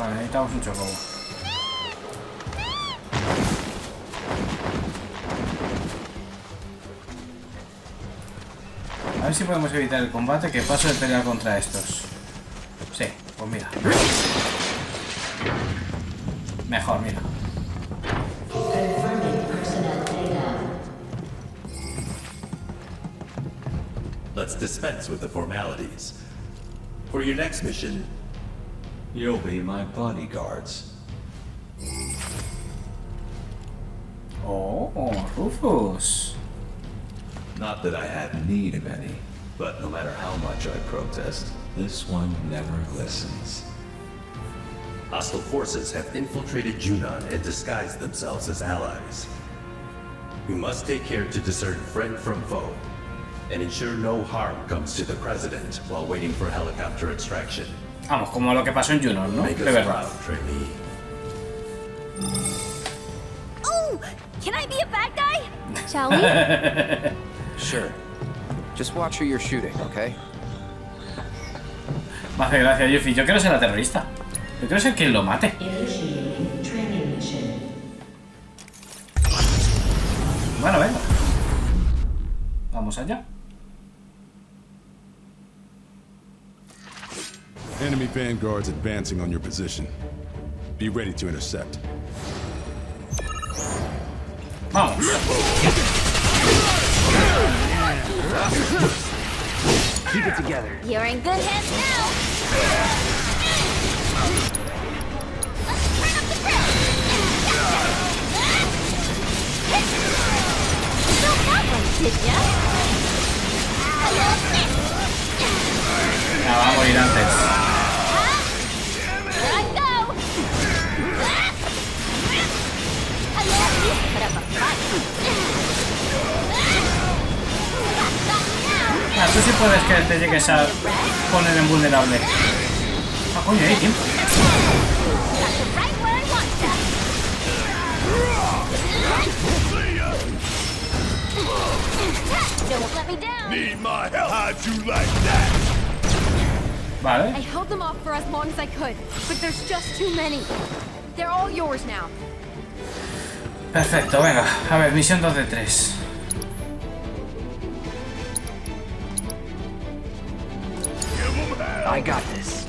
vale, necesitamos un chocobo. A ver si podemos evitar el combate, que paso de pelear contra estos. Sí, pues mira. Mejor, mira. Let's dispense with the formalities. For your next mission, you'll be my bodyguards. Oh, Rufus. Not that I had need of any, but no matter how much I protest, this one never listens. Hostile forces have infiltrated Junon and disguised themselves as allies. We must take care to discern friend from foe, and ensure no harm comes to the president while waiting for helicopter extraction. Vamos, como lo que pasó en Junon, ¿no? De verdad. Oh, can I be a bad guy? Shall we? Sure. Just watch who you're shooting, okay? Más gracias, Yuffie. Yo quiero ser la terrorista. Yo quiero ser quien lo mate. Bueno, venga. Vamos allá. Enemy vanguards advancing on your position. Be ready to intercept. Vamos. Keep it together. You're in good hands now. ¿Señal? La va a morir antes. Ah, tú sí puedes que te llegues a poner en vulnerable. Ah, coño, hay tiempo. Vale. I held them off for as long as I could, but there's just too many. They're all yours now. Perfecto, venga. A ver, misión 2 de 3. I got this.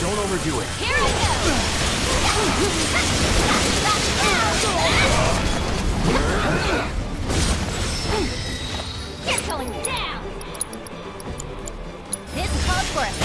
Don't overdo it. Here we go. You're going down. This calls for a fight.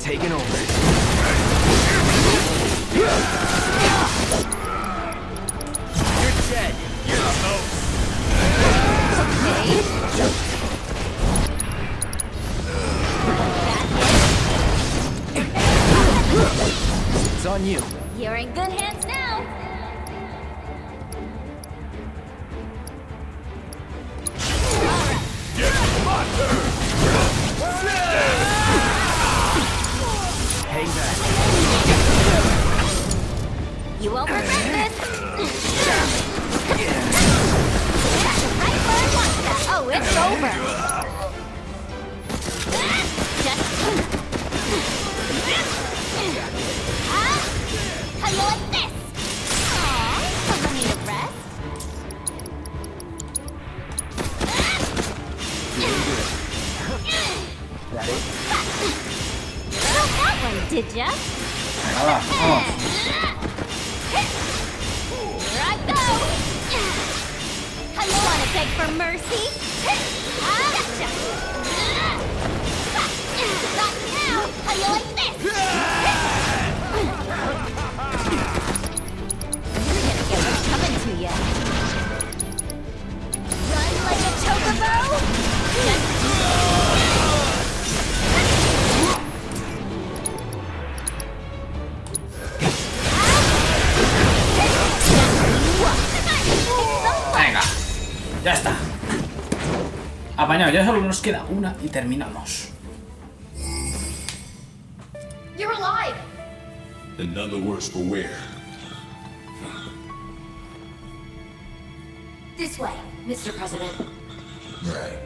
Taken over. You're dead. You're out. Okay. It's on you. You're in good hands now. Get my turn. You won't regret this. Oh, it's over. I love this. Someone need a rest. Got it. That one, did ya? Oh. Beg for mercy. Not now. I like this. You're gonna get what's coming to you. Run like a chocobo. Venga. Ya está. Apañado, ya solo nos queda una y terminamos. You're alive. And none the worse for wear. This way, Mr. President. Right.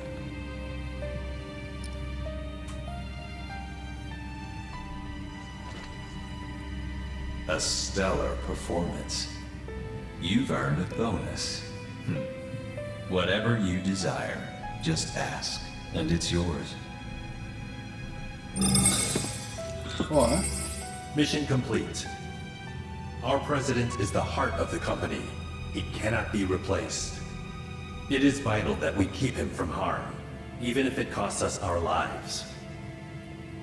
A stellar performance. You've earned a bonus. Whatever you desire, just ask, and it's yours. What? Mission complete. Our president is the heart of the company. He cannot be replaced. It is vital that we keep him from harm, even if it costs us our lives.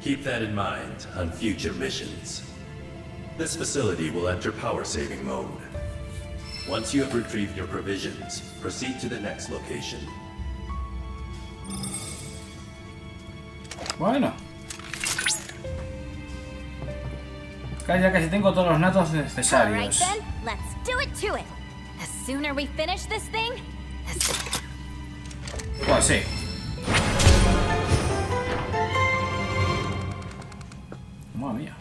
Keep that in mind on future missions. This facility will enter power-saving mode. Once you have retrieved your provisions, proceed to the next location. Bueno. Ya casi tengo todos los natos necesarios. All right, then. Let's do it to it. The sooner we finish this thing, the lo sé. Madre mía.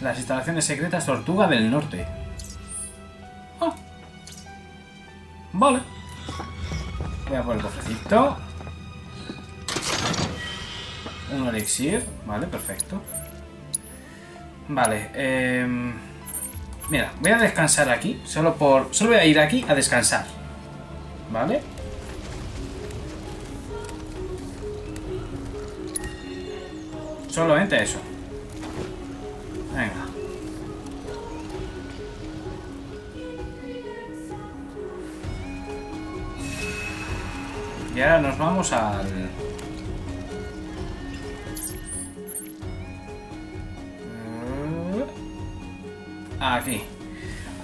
Las instalaciones secretas Tortuga del Norte. Ah. Vale. Voy a por el cofrecito. Un elixir. Vale, perfecto. Vale, mira, voy a descansar aquí. Solo voy a ir aquí a descansar. Vale. Solamente eso. Venga. Y ahora nos vamos al... Aquí.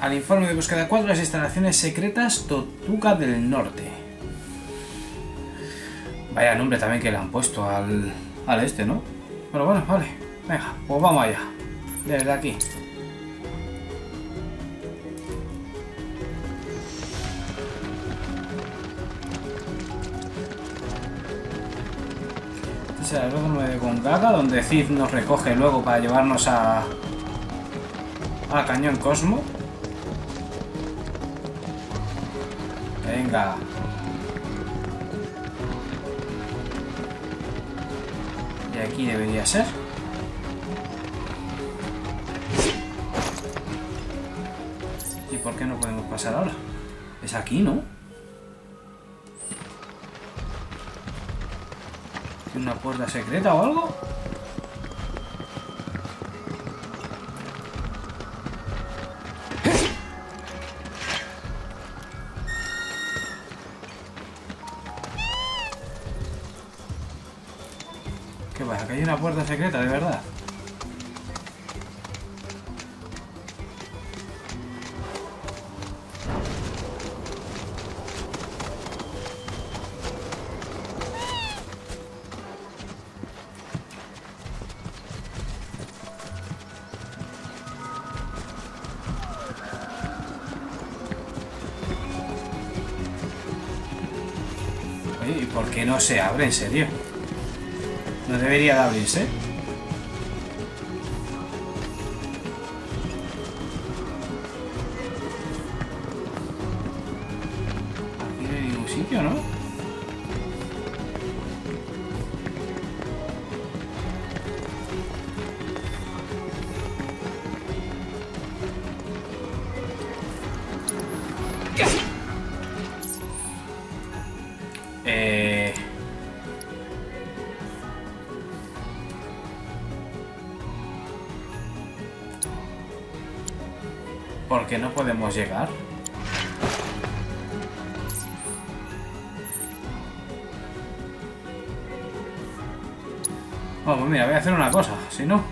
Al informe de búsqueda 4, las instalaciones secretas Tortuga del Norte. Vaya nombre también que le han puesto al este, ¿no? Pero bueno, vale. Venga, pues vamos allá. Desde aquí. Este será el lugar de Gongaga, donde Cid nos recoge luego para llevarnos a Cañón Cosmo. Venga. Y aquí debería ser. ¿Y por qué no podemos pasar ahora? Es aquí, ¿no? ¿Hay una puerta secreta o algo? Que hay una puerta secreta, de verdad. Oye, ¿y por qué no se abre, en serio? No debería de abrirse. Aquí no hay ningún sitio, ¿no? Que no podemos llegar. Bueno, pues mira, voy a hacer una cosa, si no...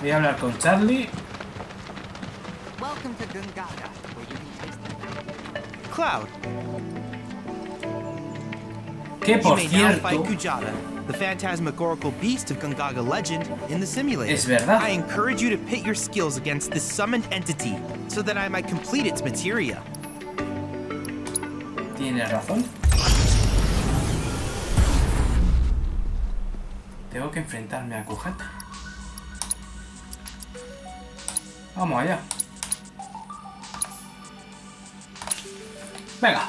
Voy a hablar con Chadley. Que por cierto... The phantasmagorical beast of Gongaga legend in the simulator. Es verdad. I encourage you to pit your skills against this summoned entity so that I might complete its materia. Tienes razón. Tengo que enfrentarme a Kujata. Vamos allá. Venga.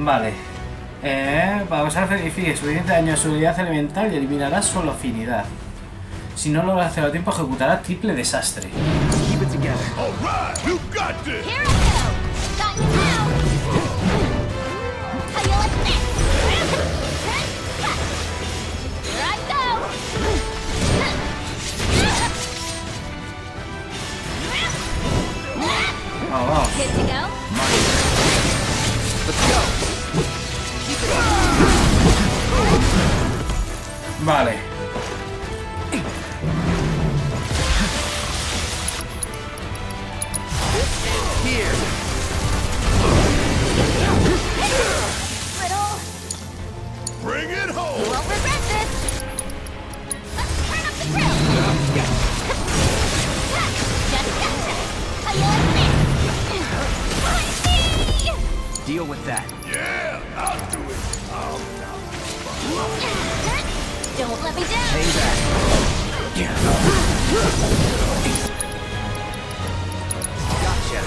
Vale, para usar verifique suficiente daño de su habilidad elemental y eliminará solo afinidad. Si no lo hace a tiempo, ejecutará triple desastre. Vamos, vamos. Vale. Deal with that. Yeah, I'll do it. Don't let me down. Stay back. Gotcha.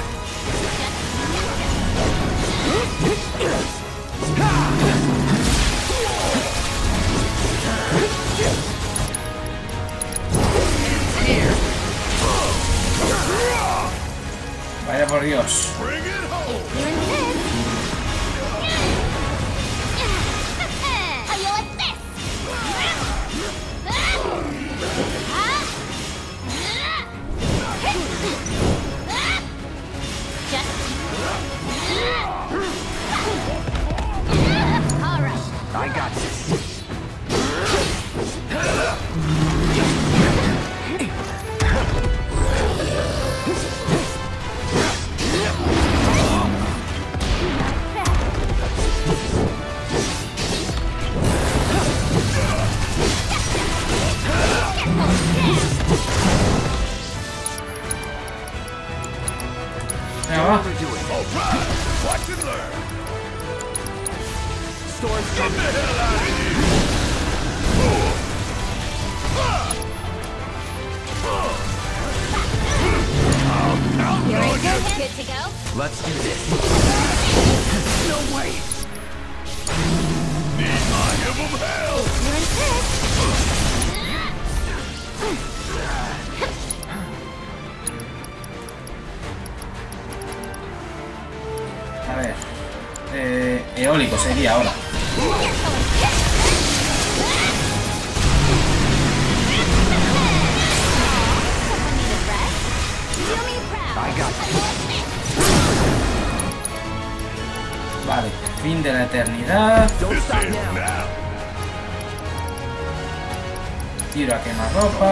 Here. Vaya por Dios. I got this. Watch and learn. Storm coming. Get the hell out of here. You're good to go. Let's do this. No way. Need my give 'em hell. You're in this. A ver. Eólico sería ahora. Vale, fin de la eternidad. Tiro a quemarropa.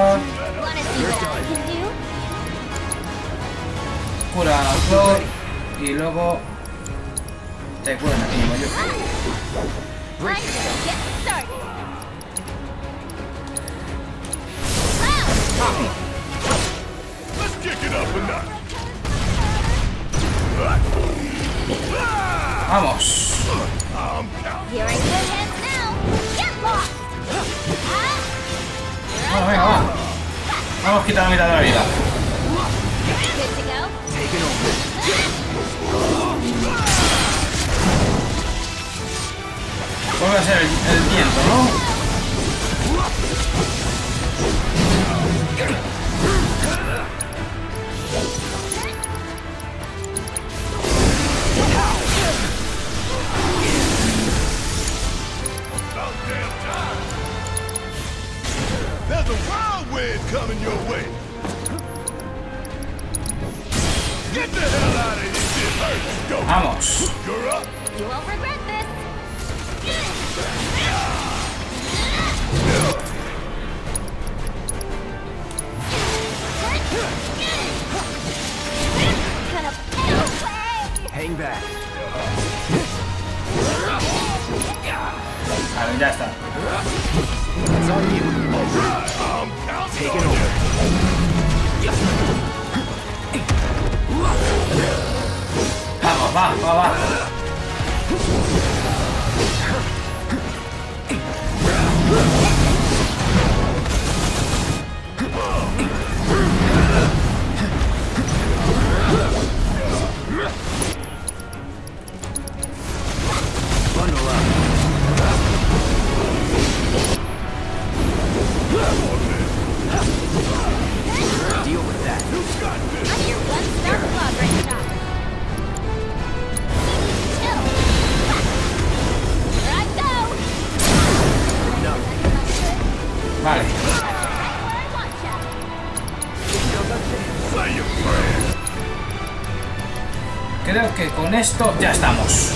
Cura al autor y luego te cura a ti, como yo. Vamos. Vamos, venga, va. Vamos a quitar la mitad de la vida. Vuelve a ser el viento, ¿no? Vamos. Hang back. A ver, ya está. Take it over. Vamos, va, va, va. Vale. Creo que con esto ya estamos.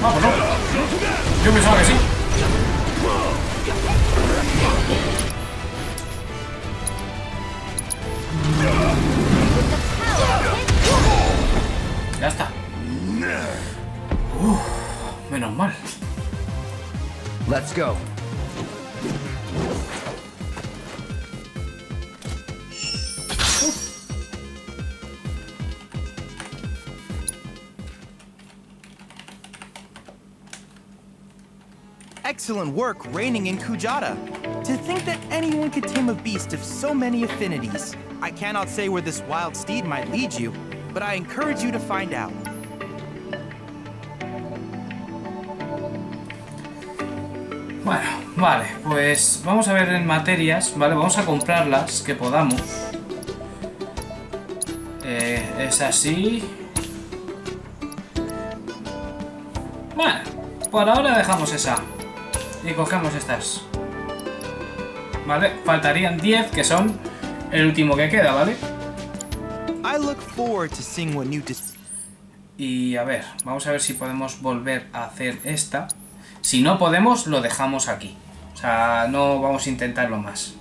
Vamos, ¿no? Yo pensaba que sí. Ya está. Menos mal. Let's go. excellent work reigning in Kujata. To think that anyone could tame a beast of so many affinities. I cannot say where this wild steed might lead you, but I encourage you to find out. Bueno, vale, pues vamos a ver en materias, ¿vale? Vamos a comprarlas, que podamos. Es así. Bueno, por ahora dejamos esa. Y cogemos estas. Vale, faltarían 10, que son el último que queda, ¿vale? Y a ver, vamos a ver si podemos volver a hacer esta. Si no podemos, lo dejamos aquí. O sea, no vamos a intentarlo más.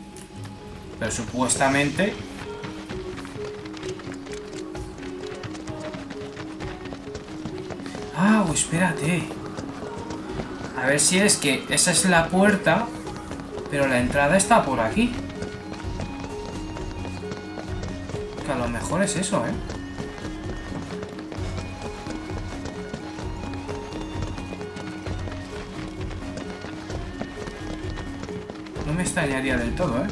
Pero supuestamente... Ah, espérate. A ver si es que esa es la puerta, pero la entrada está por aquí. Que a lo mejor es eso, ¿eh? No me extrañaría del todo, ¿eh?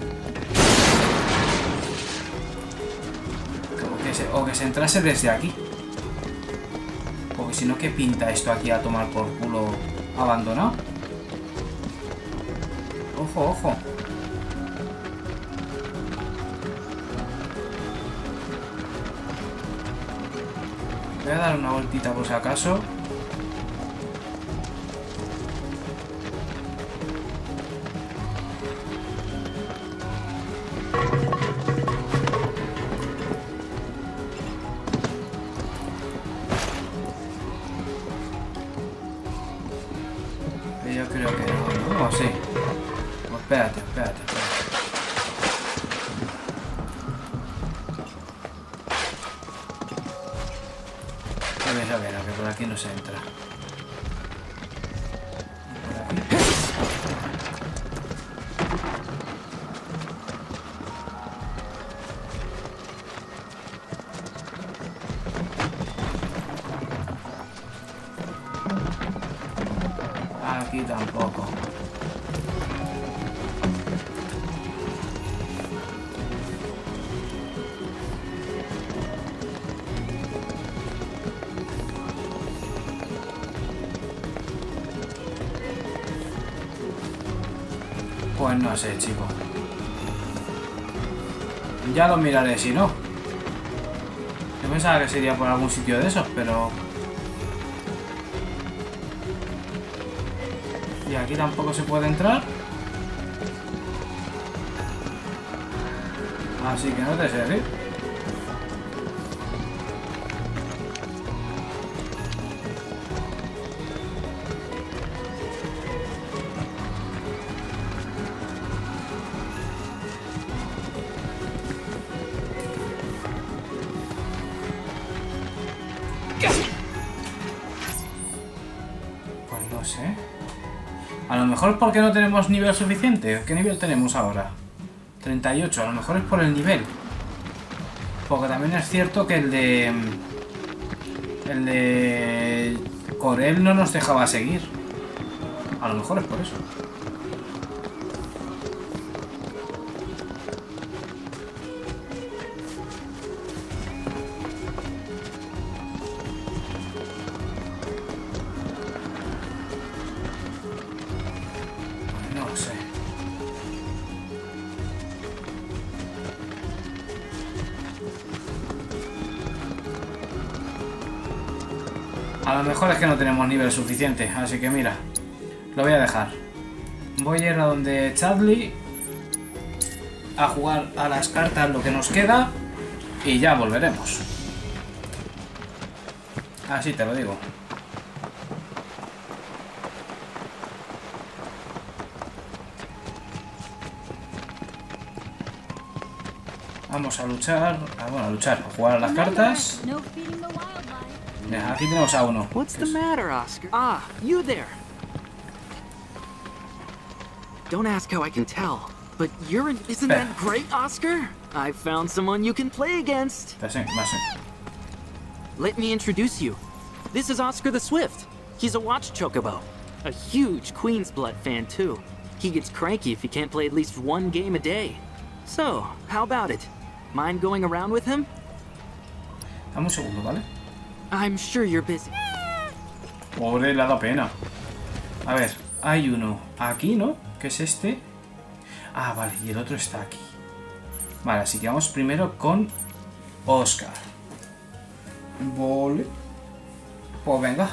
O que se entrase desde aquí. Porque si no, ¿qué pinta esto aquí a tomar por culo abandonado? Ojo, ojo. Voy a dar una voltita por si acaso. Aquí tampoco. Pues no sé, chico. Ya lo miraré si no. Yo pensaba que sería por algún sitio de esos, pero... Aquí tampoco se puede entrar. Así que no te sirve. Pues no sé. A lo mejor es porque no tenemos nivel suficiente. ¿Qué nivel tenemos ahora? 38. A lo mejor es por el nivel. Porque también es cierto que el de Corel no nos dejaba seguir. A lo mejor es por eso. A lo mejor es que no tenemos nivel suficiente, así que mira, lo voy a dejar. Voy a ir a donde Chadley a jugar a las cartas lo que nos queda y ya volveremos. Así te lo digo. Vamos a luchar, a jugar a las cartas. Aquí tenemos a uno. What's the matter, Oscar? Ah, you there. Don't ask how I can tell, but you're an... Isn't that great, Oscar? I found someone you can play against. Let me introduce you. This is Oscar the Swift. He's a watch chocobo. A huge Queensblood fan too. He gets cranky if he can't play at least one game a day. So, how about it? Mind going around with him? Dame un segundo, ¿vale? I'm sure you're busy. Pobre, le ha dado pena. A ver, hay uno aquí, ¿no? ¿Qué es este? Ah, vale, y el otro está aquí. Vale, así que vamos primero con Oscar. Vale. Pues venga.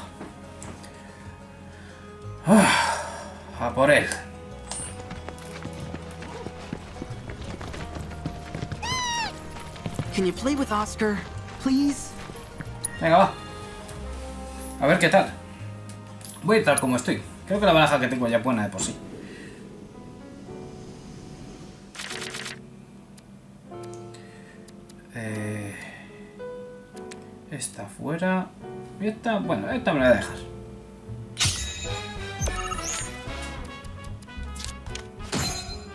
A por él. Can you play with Oscar, please? Venga, va. A ver qué tal. Voy a ir tal como estoy. Creo que la baraja que tengo ya es buena de por sí. Esta fuera. Y esta, bueno, esta me la voy a dejar.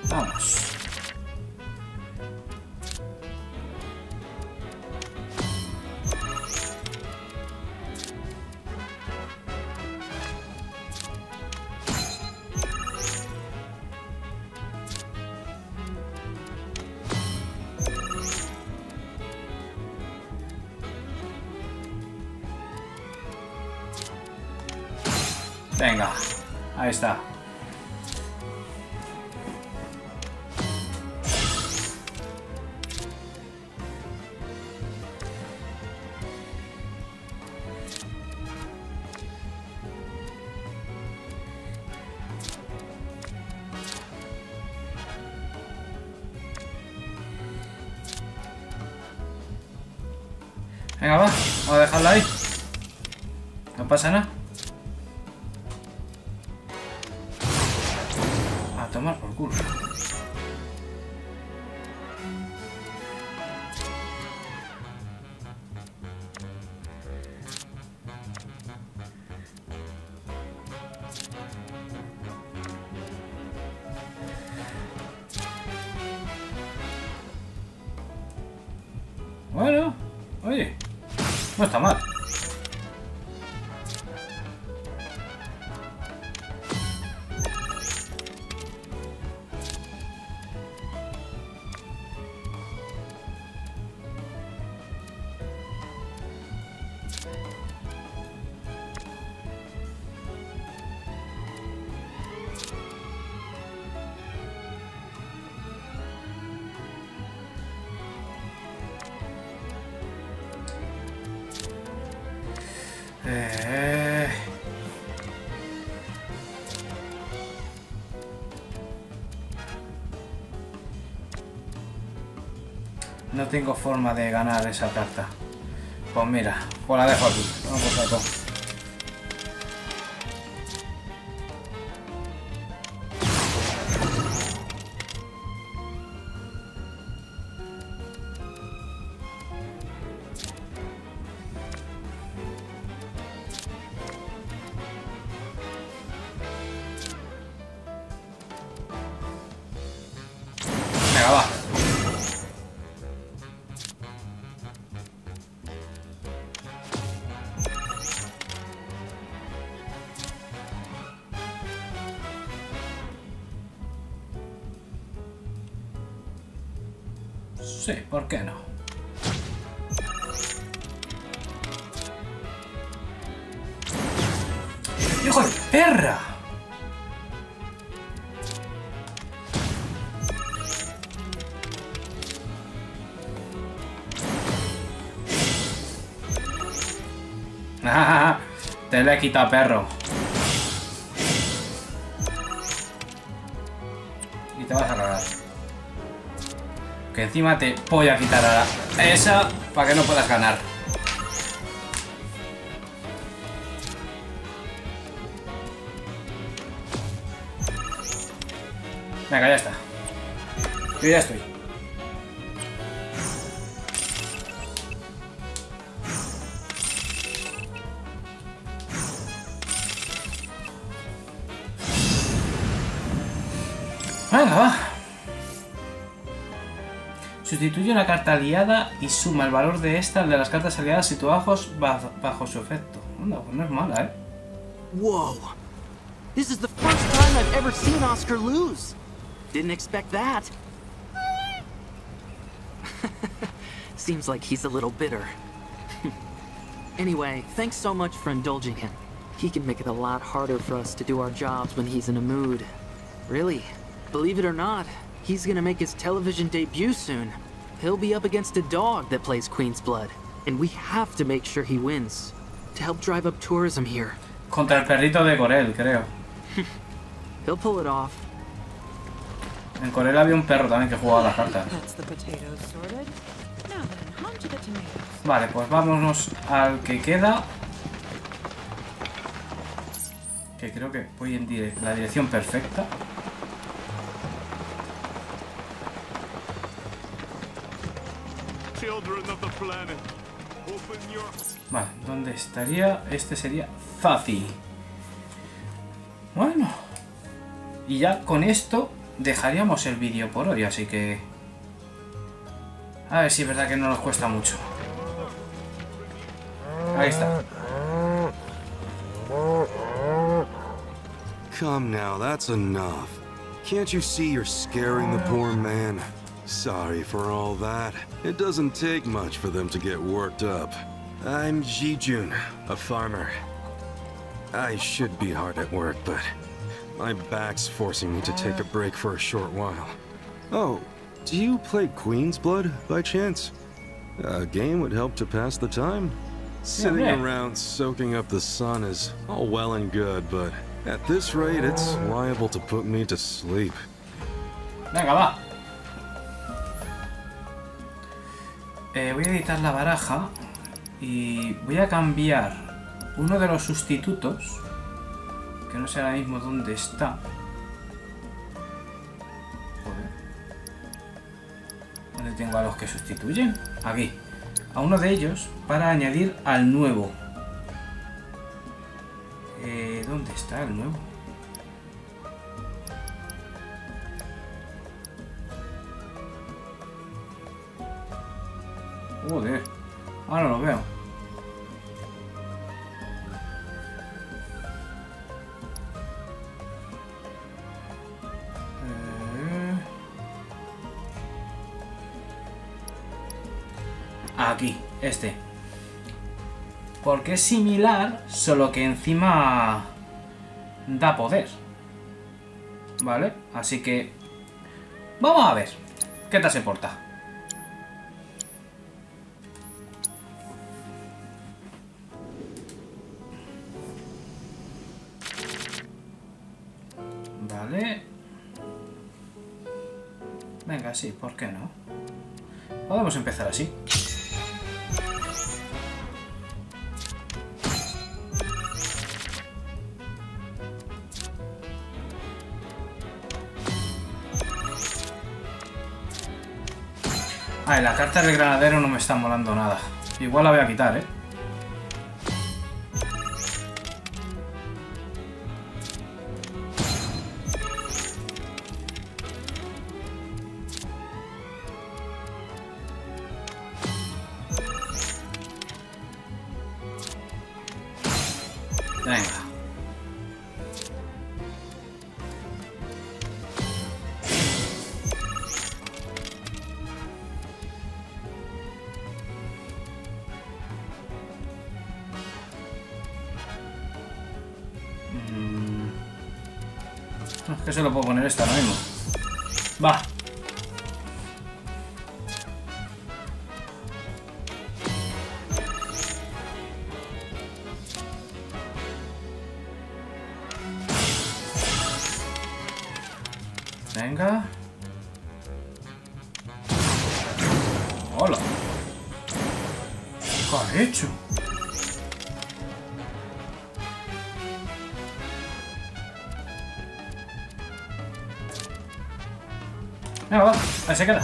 Vamos. Venga, ahí está. Venga, va, vamos a dejarla ahí. No pasa nada. Tomar por culo. Bueno, oye, no está mal. No tengo forma de ganar esa carta. Pues mira, pues la dejo aquí. Vamos a todo. Sí, ¿por qué no? ¡Hijo de perra! ¡Ah! Te le he quitado, perro. Y te vas a cagar. Que encima te voy a quitar a esa para que no puedas ganar. Venga, ya está. Yo ya estoy. Venga, va. Sustituye una carta aliada y suma el valor de esta al de las cartas aliadas situadas bajo su efecto. Onda, pues no es mala, ¿eh? Wow. This is the first time I've ever seen Oscar lose. Didn't expect that. Seems like he's a little bitter. Anyway, thanks so much for indulging him. He can make it a lot harder for us to do our jobs when he's in a mood. Really, believe it or not, he's gonna make his television debut soon. He'll be up against a dog that plays Queensblood, and we have to make sure he wins to help drive up tourism here. Contra el perrito de Corel, creo. He'll pull it off. En Corel había un perro también que jugaba las cartas. Vale, pues vámonos al que queda. Que creo que voy en la dirección perfecta. Vale, ¿dónde estaría? Este sería fácil. Bueno. Y ya con esto dejaríamos el vídeo por hoy, así que... A ver si es verdad que no nos cuesta mucho. Ahí está. Come now, that's enough. Can't you see you're scaring the poor man? Sorry for all that. It doesn't take much for them to get worked up. I'm Jijun, a farmer. I should be hard at work, but my back's forcing me to take a break for a short while. Oh, do you play Queensblood by chance? A game would help to pass the time. Sitting around soaking up the sun is all well and good, but at this rate it's liable to put me to sleep. Venga, va. Voy a editar la baraja y voy a cambiar uno de los sustitutos, que no sé ahora mismo dónde está. Joder. ¿Dónde tengo a los que sustituyen? Aquí. A uno de ellos para añadir al nuevo. ¿Dónde está el nuevo? Joder, ahora lo veo. Aquí, este. Porque es similar, solo que encima da poder. ¿Vale? Así que... Vamos a ver. ¿Qué tal se porta? Venga, sí, ¿por qué no? Podemos empezar así. Ay, la carta del granadero no me está molando nada. Igual la voy a quitar, ¿eh? Que se lo puedo poner esta ahora mismo. Va. Venga. Hola. ¿Qué has hecho? No, va, ahí se queda.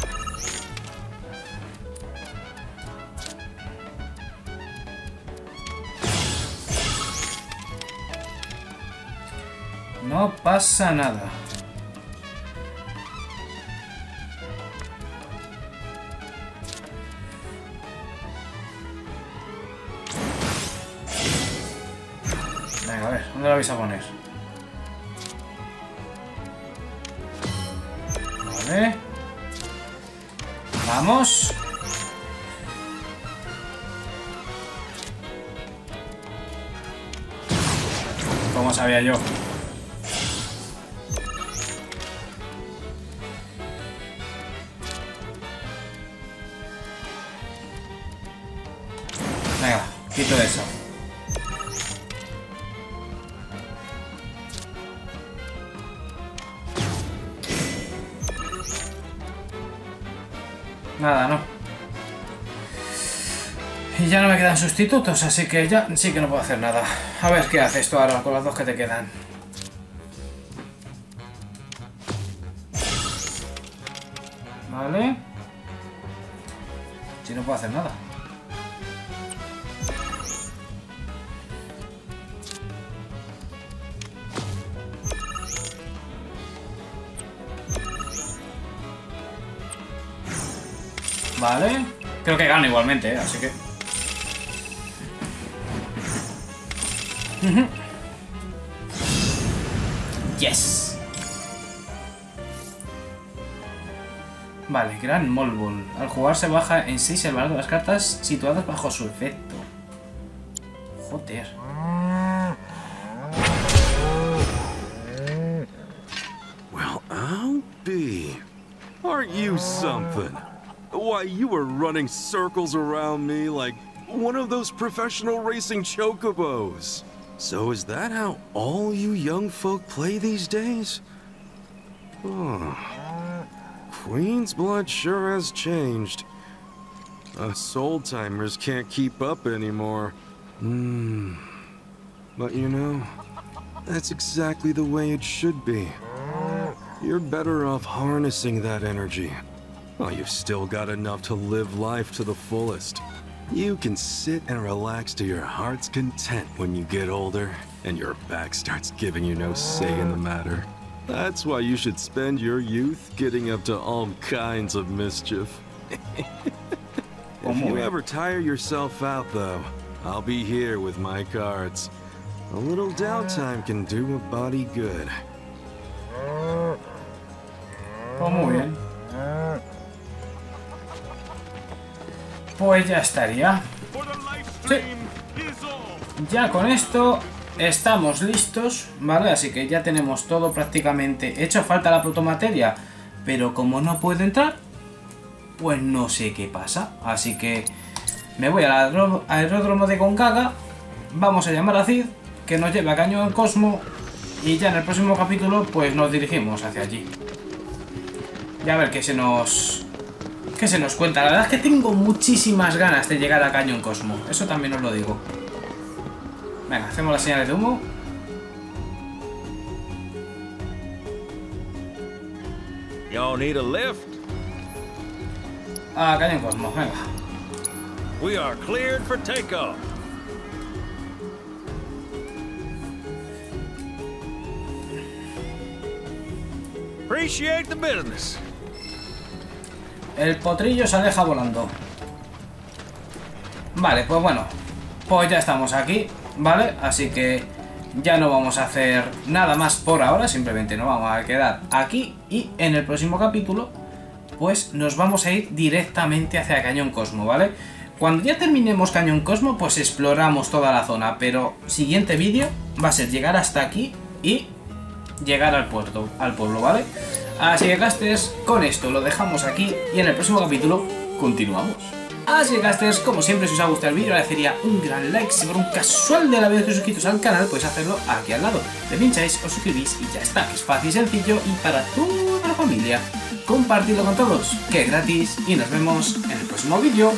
No pasa nada. Venga, a ver, ¿dónde la vais a poner? ¿eh? Vamos. Como sabía yo. Venga, quito eso. Nada, no. Y ya no me quedan sustitutos, así que ya sí que no puedo hacer nada. A ver qué haces tú ahora con las dos que te quedan. Vale. Si no puedo hacer nada. Vale, creo que gano igualmente, ¿eh? Así que... Yes. Vale, Gran Molbol. Al jugar se baja en 6 el valor de las cartas situadas bajo su efecto. Joder. Well, I'll be. Aren't you something? Why, you were running circles around me like one of those professional racing chocobos. So is that how all you young folk play these days? Queensblood sure has changed. Us soul-timers can't keep up anymore. But you know, that's exactly the way it should be. You're better off harnessing that energy. Well, you've still got enough to live life to the fullest. You can sit and relax to your heart's content when you get older, and your back starts giving you no say in the matter. That's why you should spend your youth getting up to all kinds of mischief. If you ever tire yourself out, though, I'll be here with my cards. A little downtime can do a body good. Pues ya estaría. Sí. Ya con esto estamos listos, ¿vale? Así que ya tenemos todo prácticamente hecho. Falta la protomateria, pero como no puedo entrar, pues no sé qué pasa. Así que me voy al aeródromo de Gongaga. Vamos a llamar a Cid, que nos lleve a Cañón Cosmo. Y ya en el próximo capítulo, pues nos dirigimos hacia allí. Y a ver qué se nos... ¿Qué se nos cuenta? La verdad es que tengo muchísimas ganas de llegar a Cañón Cosmo. Eso también os lo digo. Venga, hacemos las señales de humo. Y'all need a lift. A Cañón Cosmo, venga. We are cleared for takeoff. Appreciate the business. El potrillo se aleja volando. Vale, pues bueno. Pues ya estamos aquí, ¿vale? Así que ya no vamos a hacer nada más por ahora. Simplemente nos vamos a quedar aquí. Y en el próximo capítulo, pues nos vamos a ir directamente hacia Cañón Cosmo, ¿vale? Cuando ya terminemos Cañón Cosmo, pues exploramos toda la zona. Pero siguiente vídeo va a ser llegar hasta aquí y llegar al puerto, al pueblo, ¿vale? Así que, casters, con esto lo dejamos aquí y en el próximo capítulo continuamos. Así que, casters, como siempre, si os ha gustado el vídeo, agradecería un gran like. Si por un casual de la vida que os suscritos al canal, podéis hacerlo aquí al lado. Le pincháis, os suscribís y ya está, que es fácil y sencillo y para toda la familia. Compartidlo con todos, que es gratis y nos vemos en el próximo vídeo.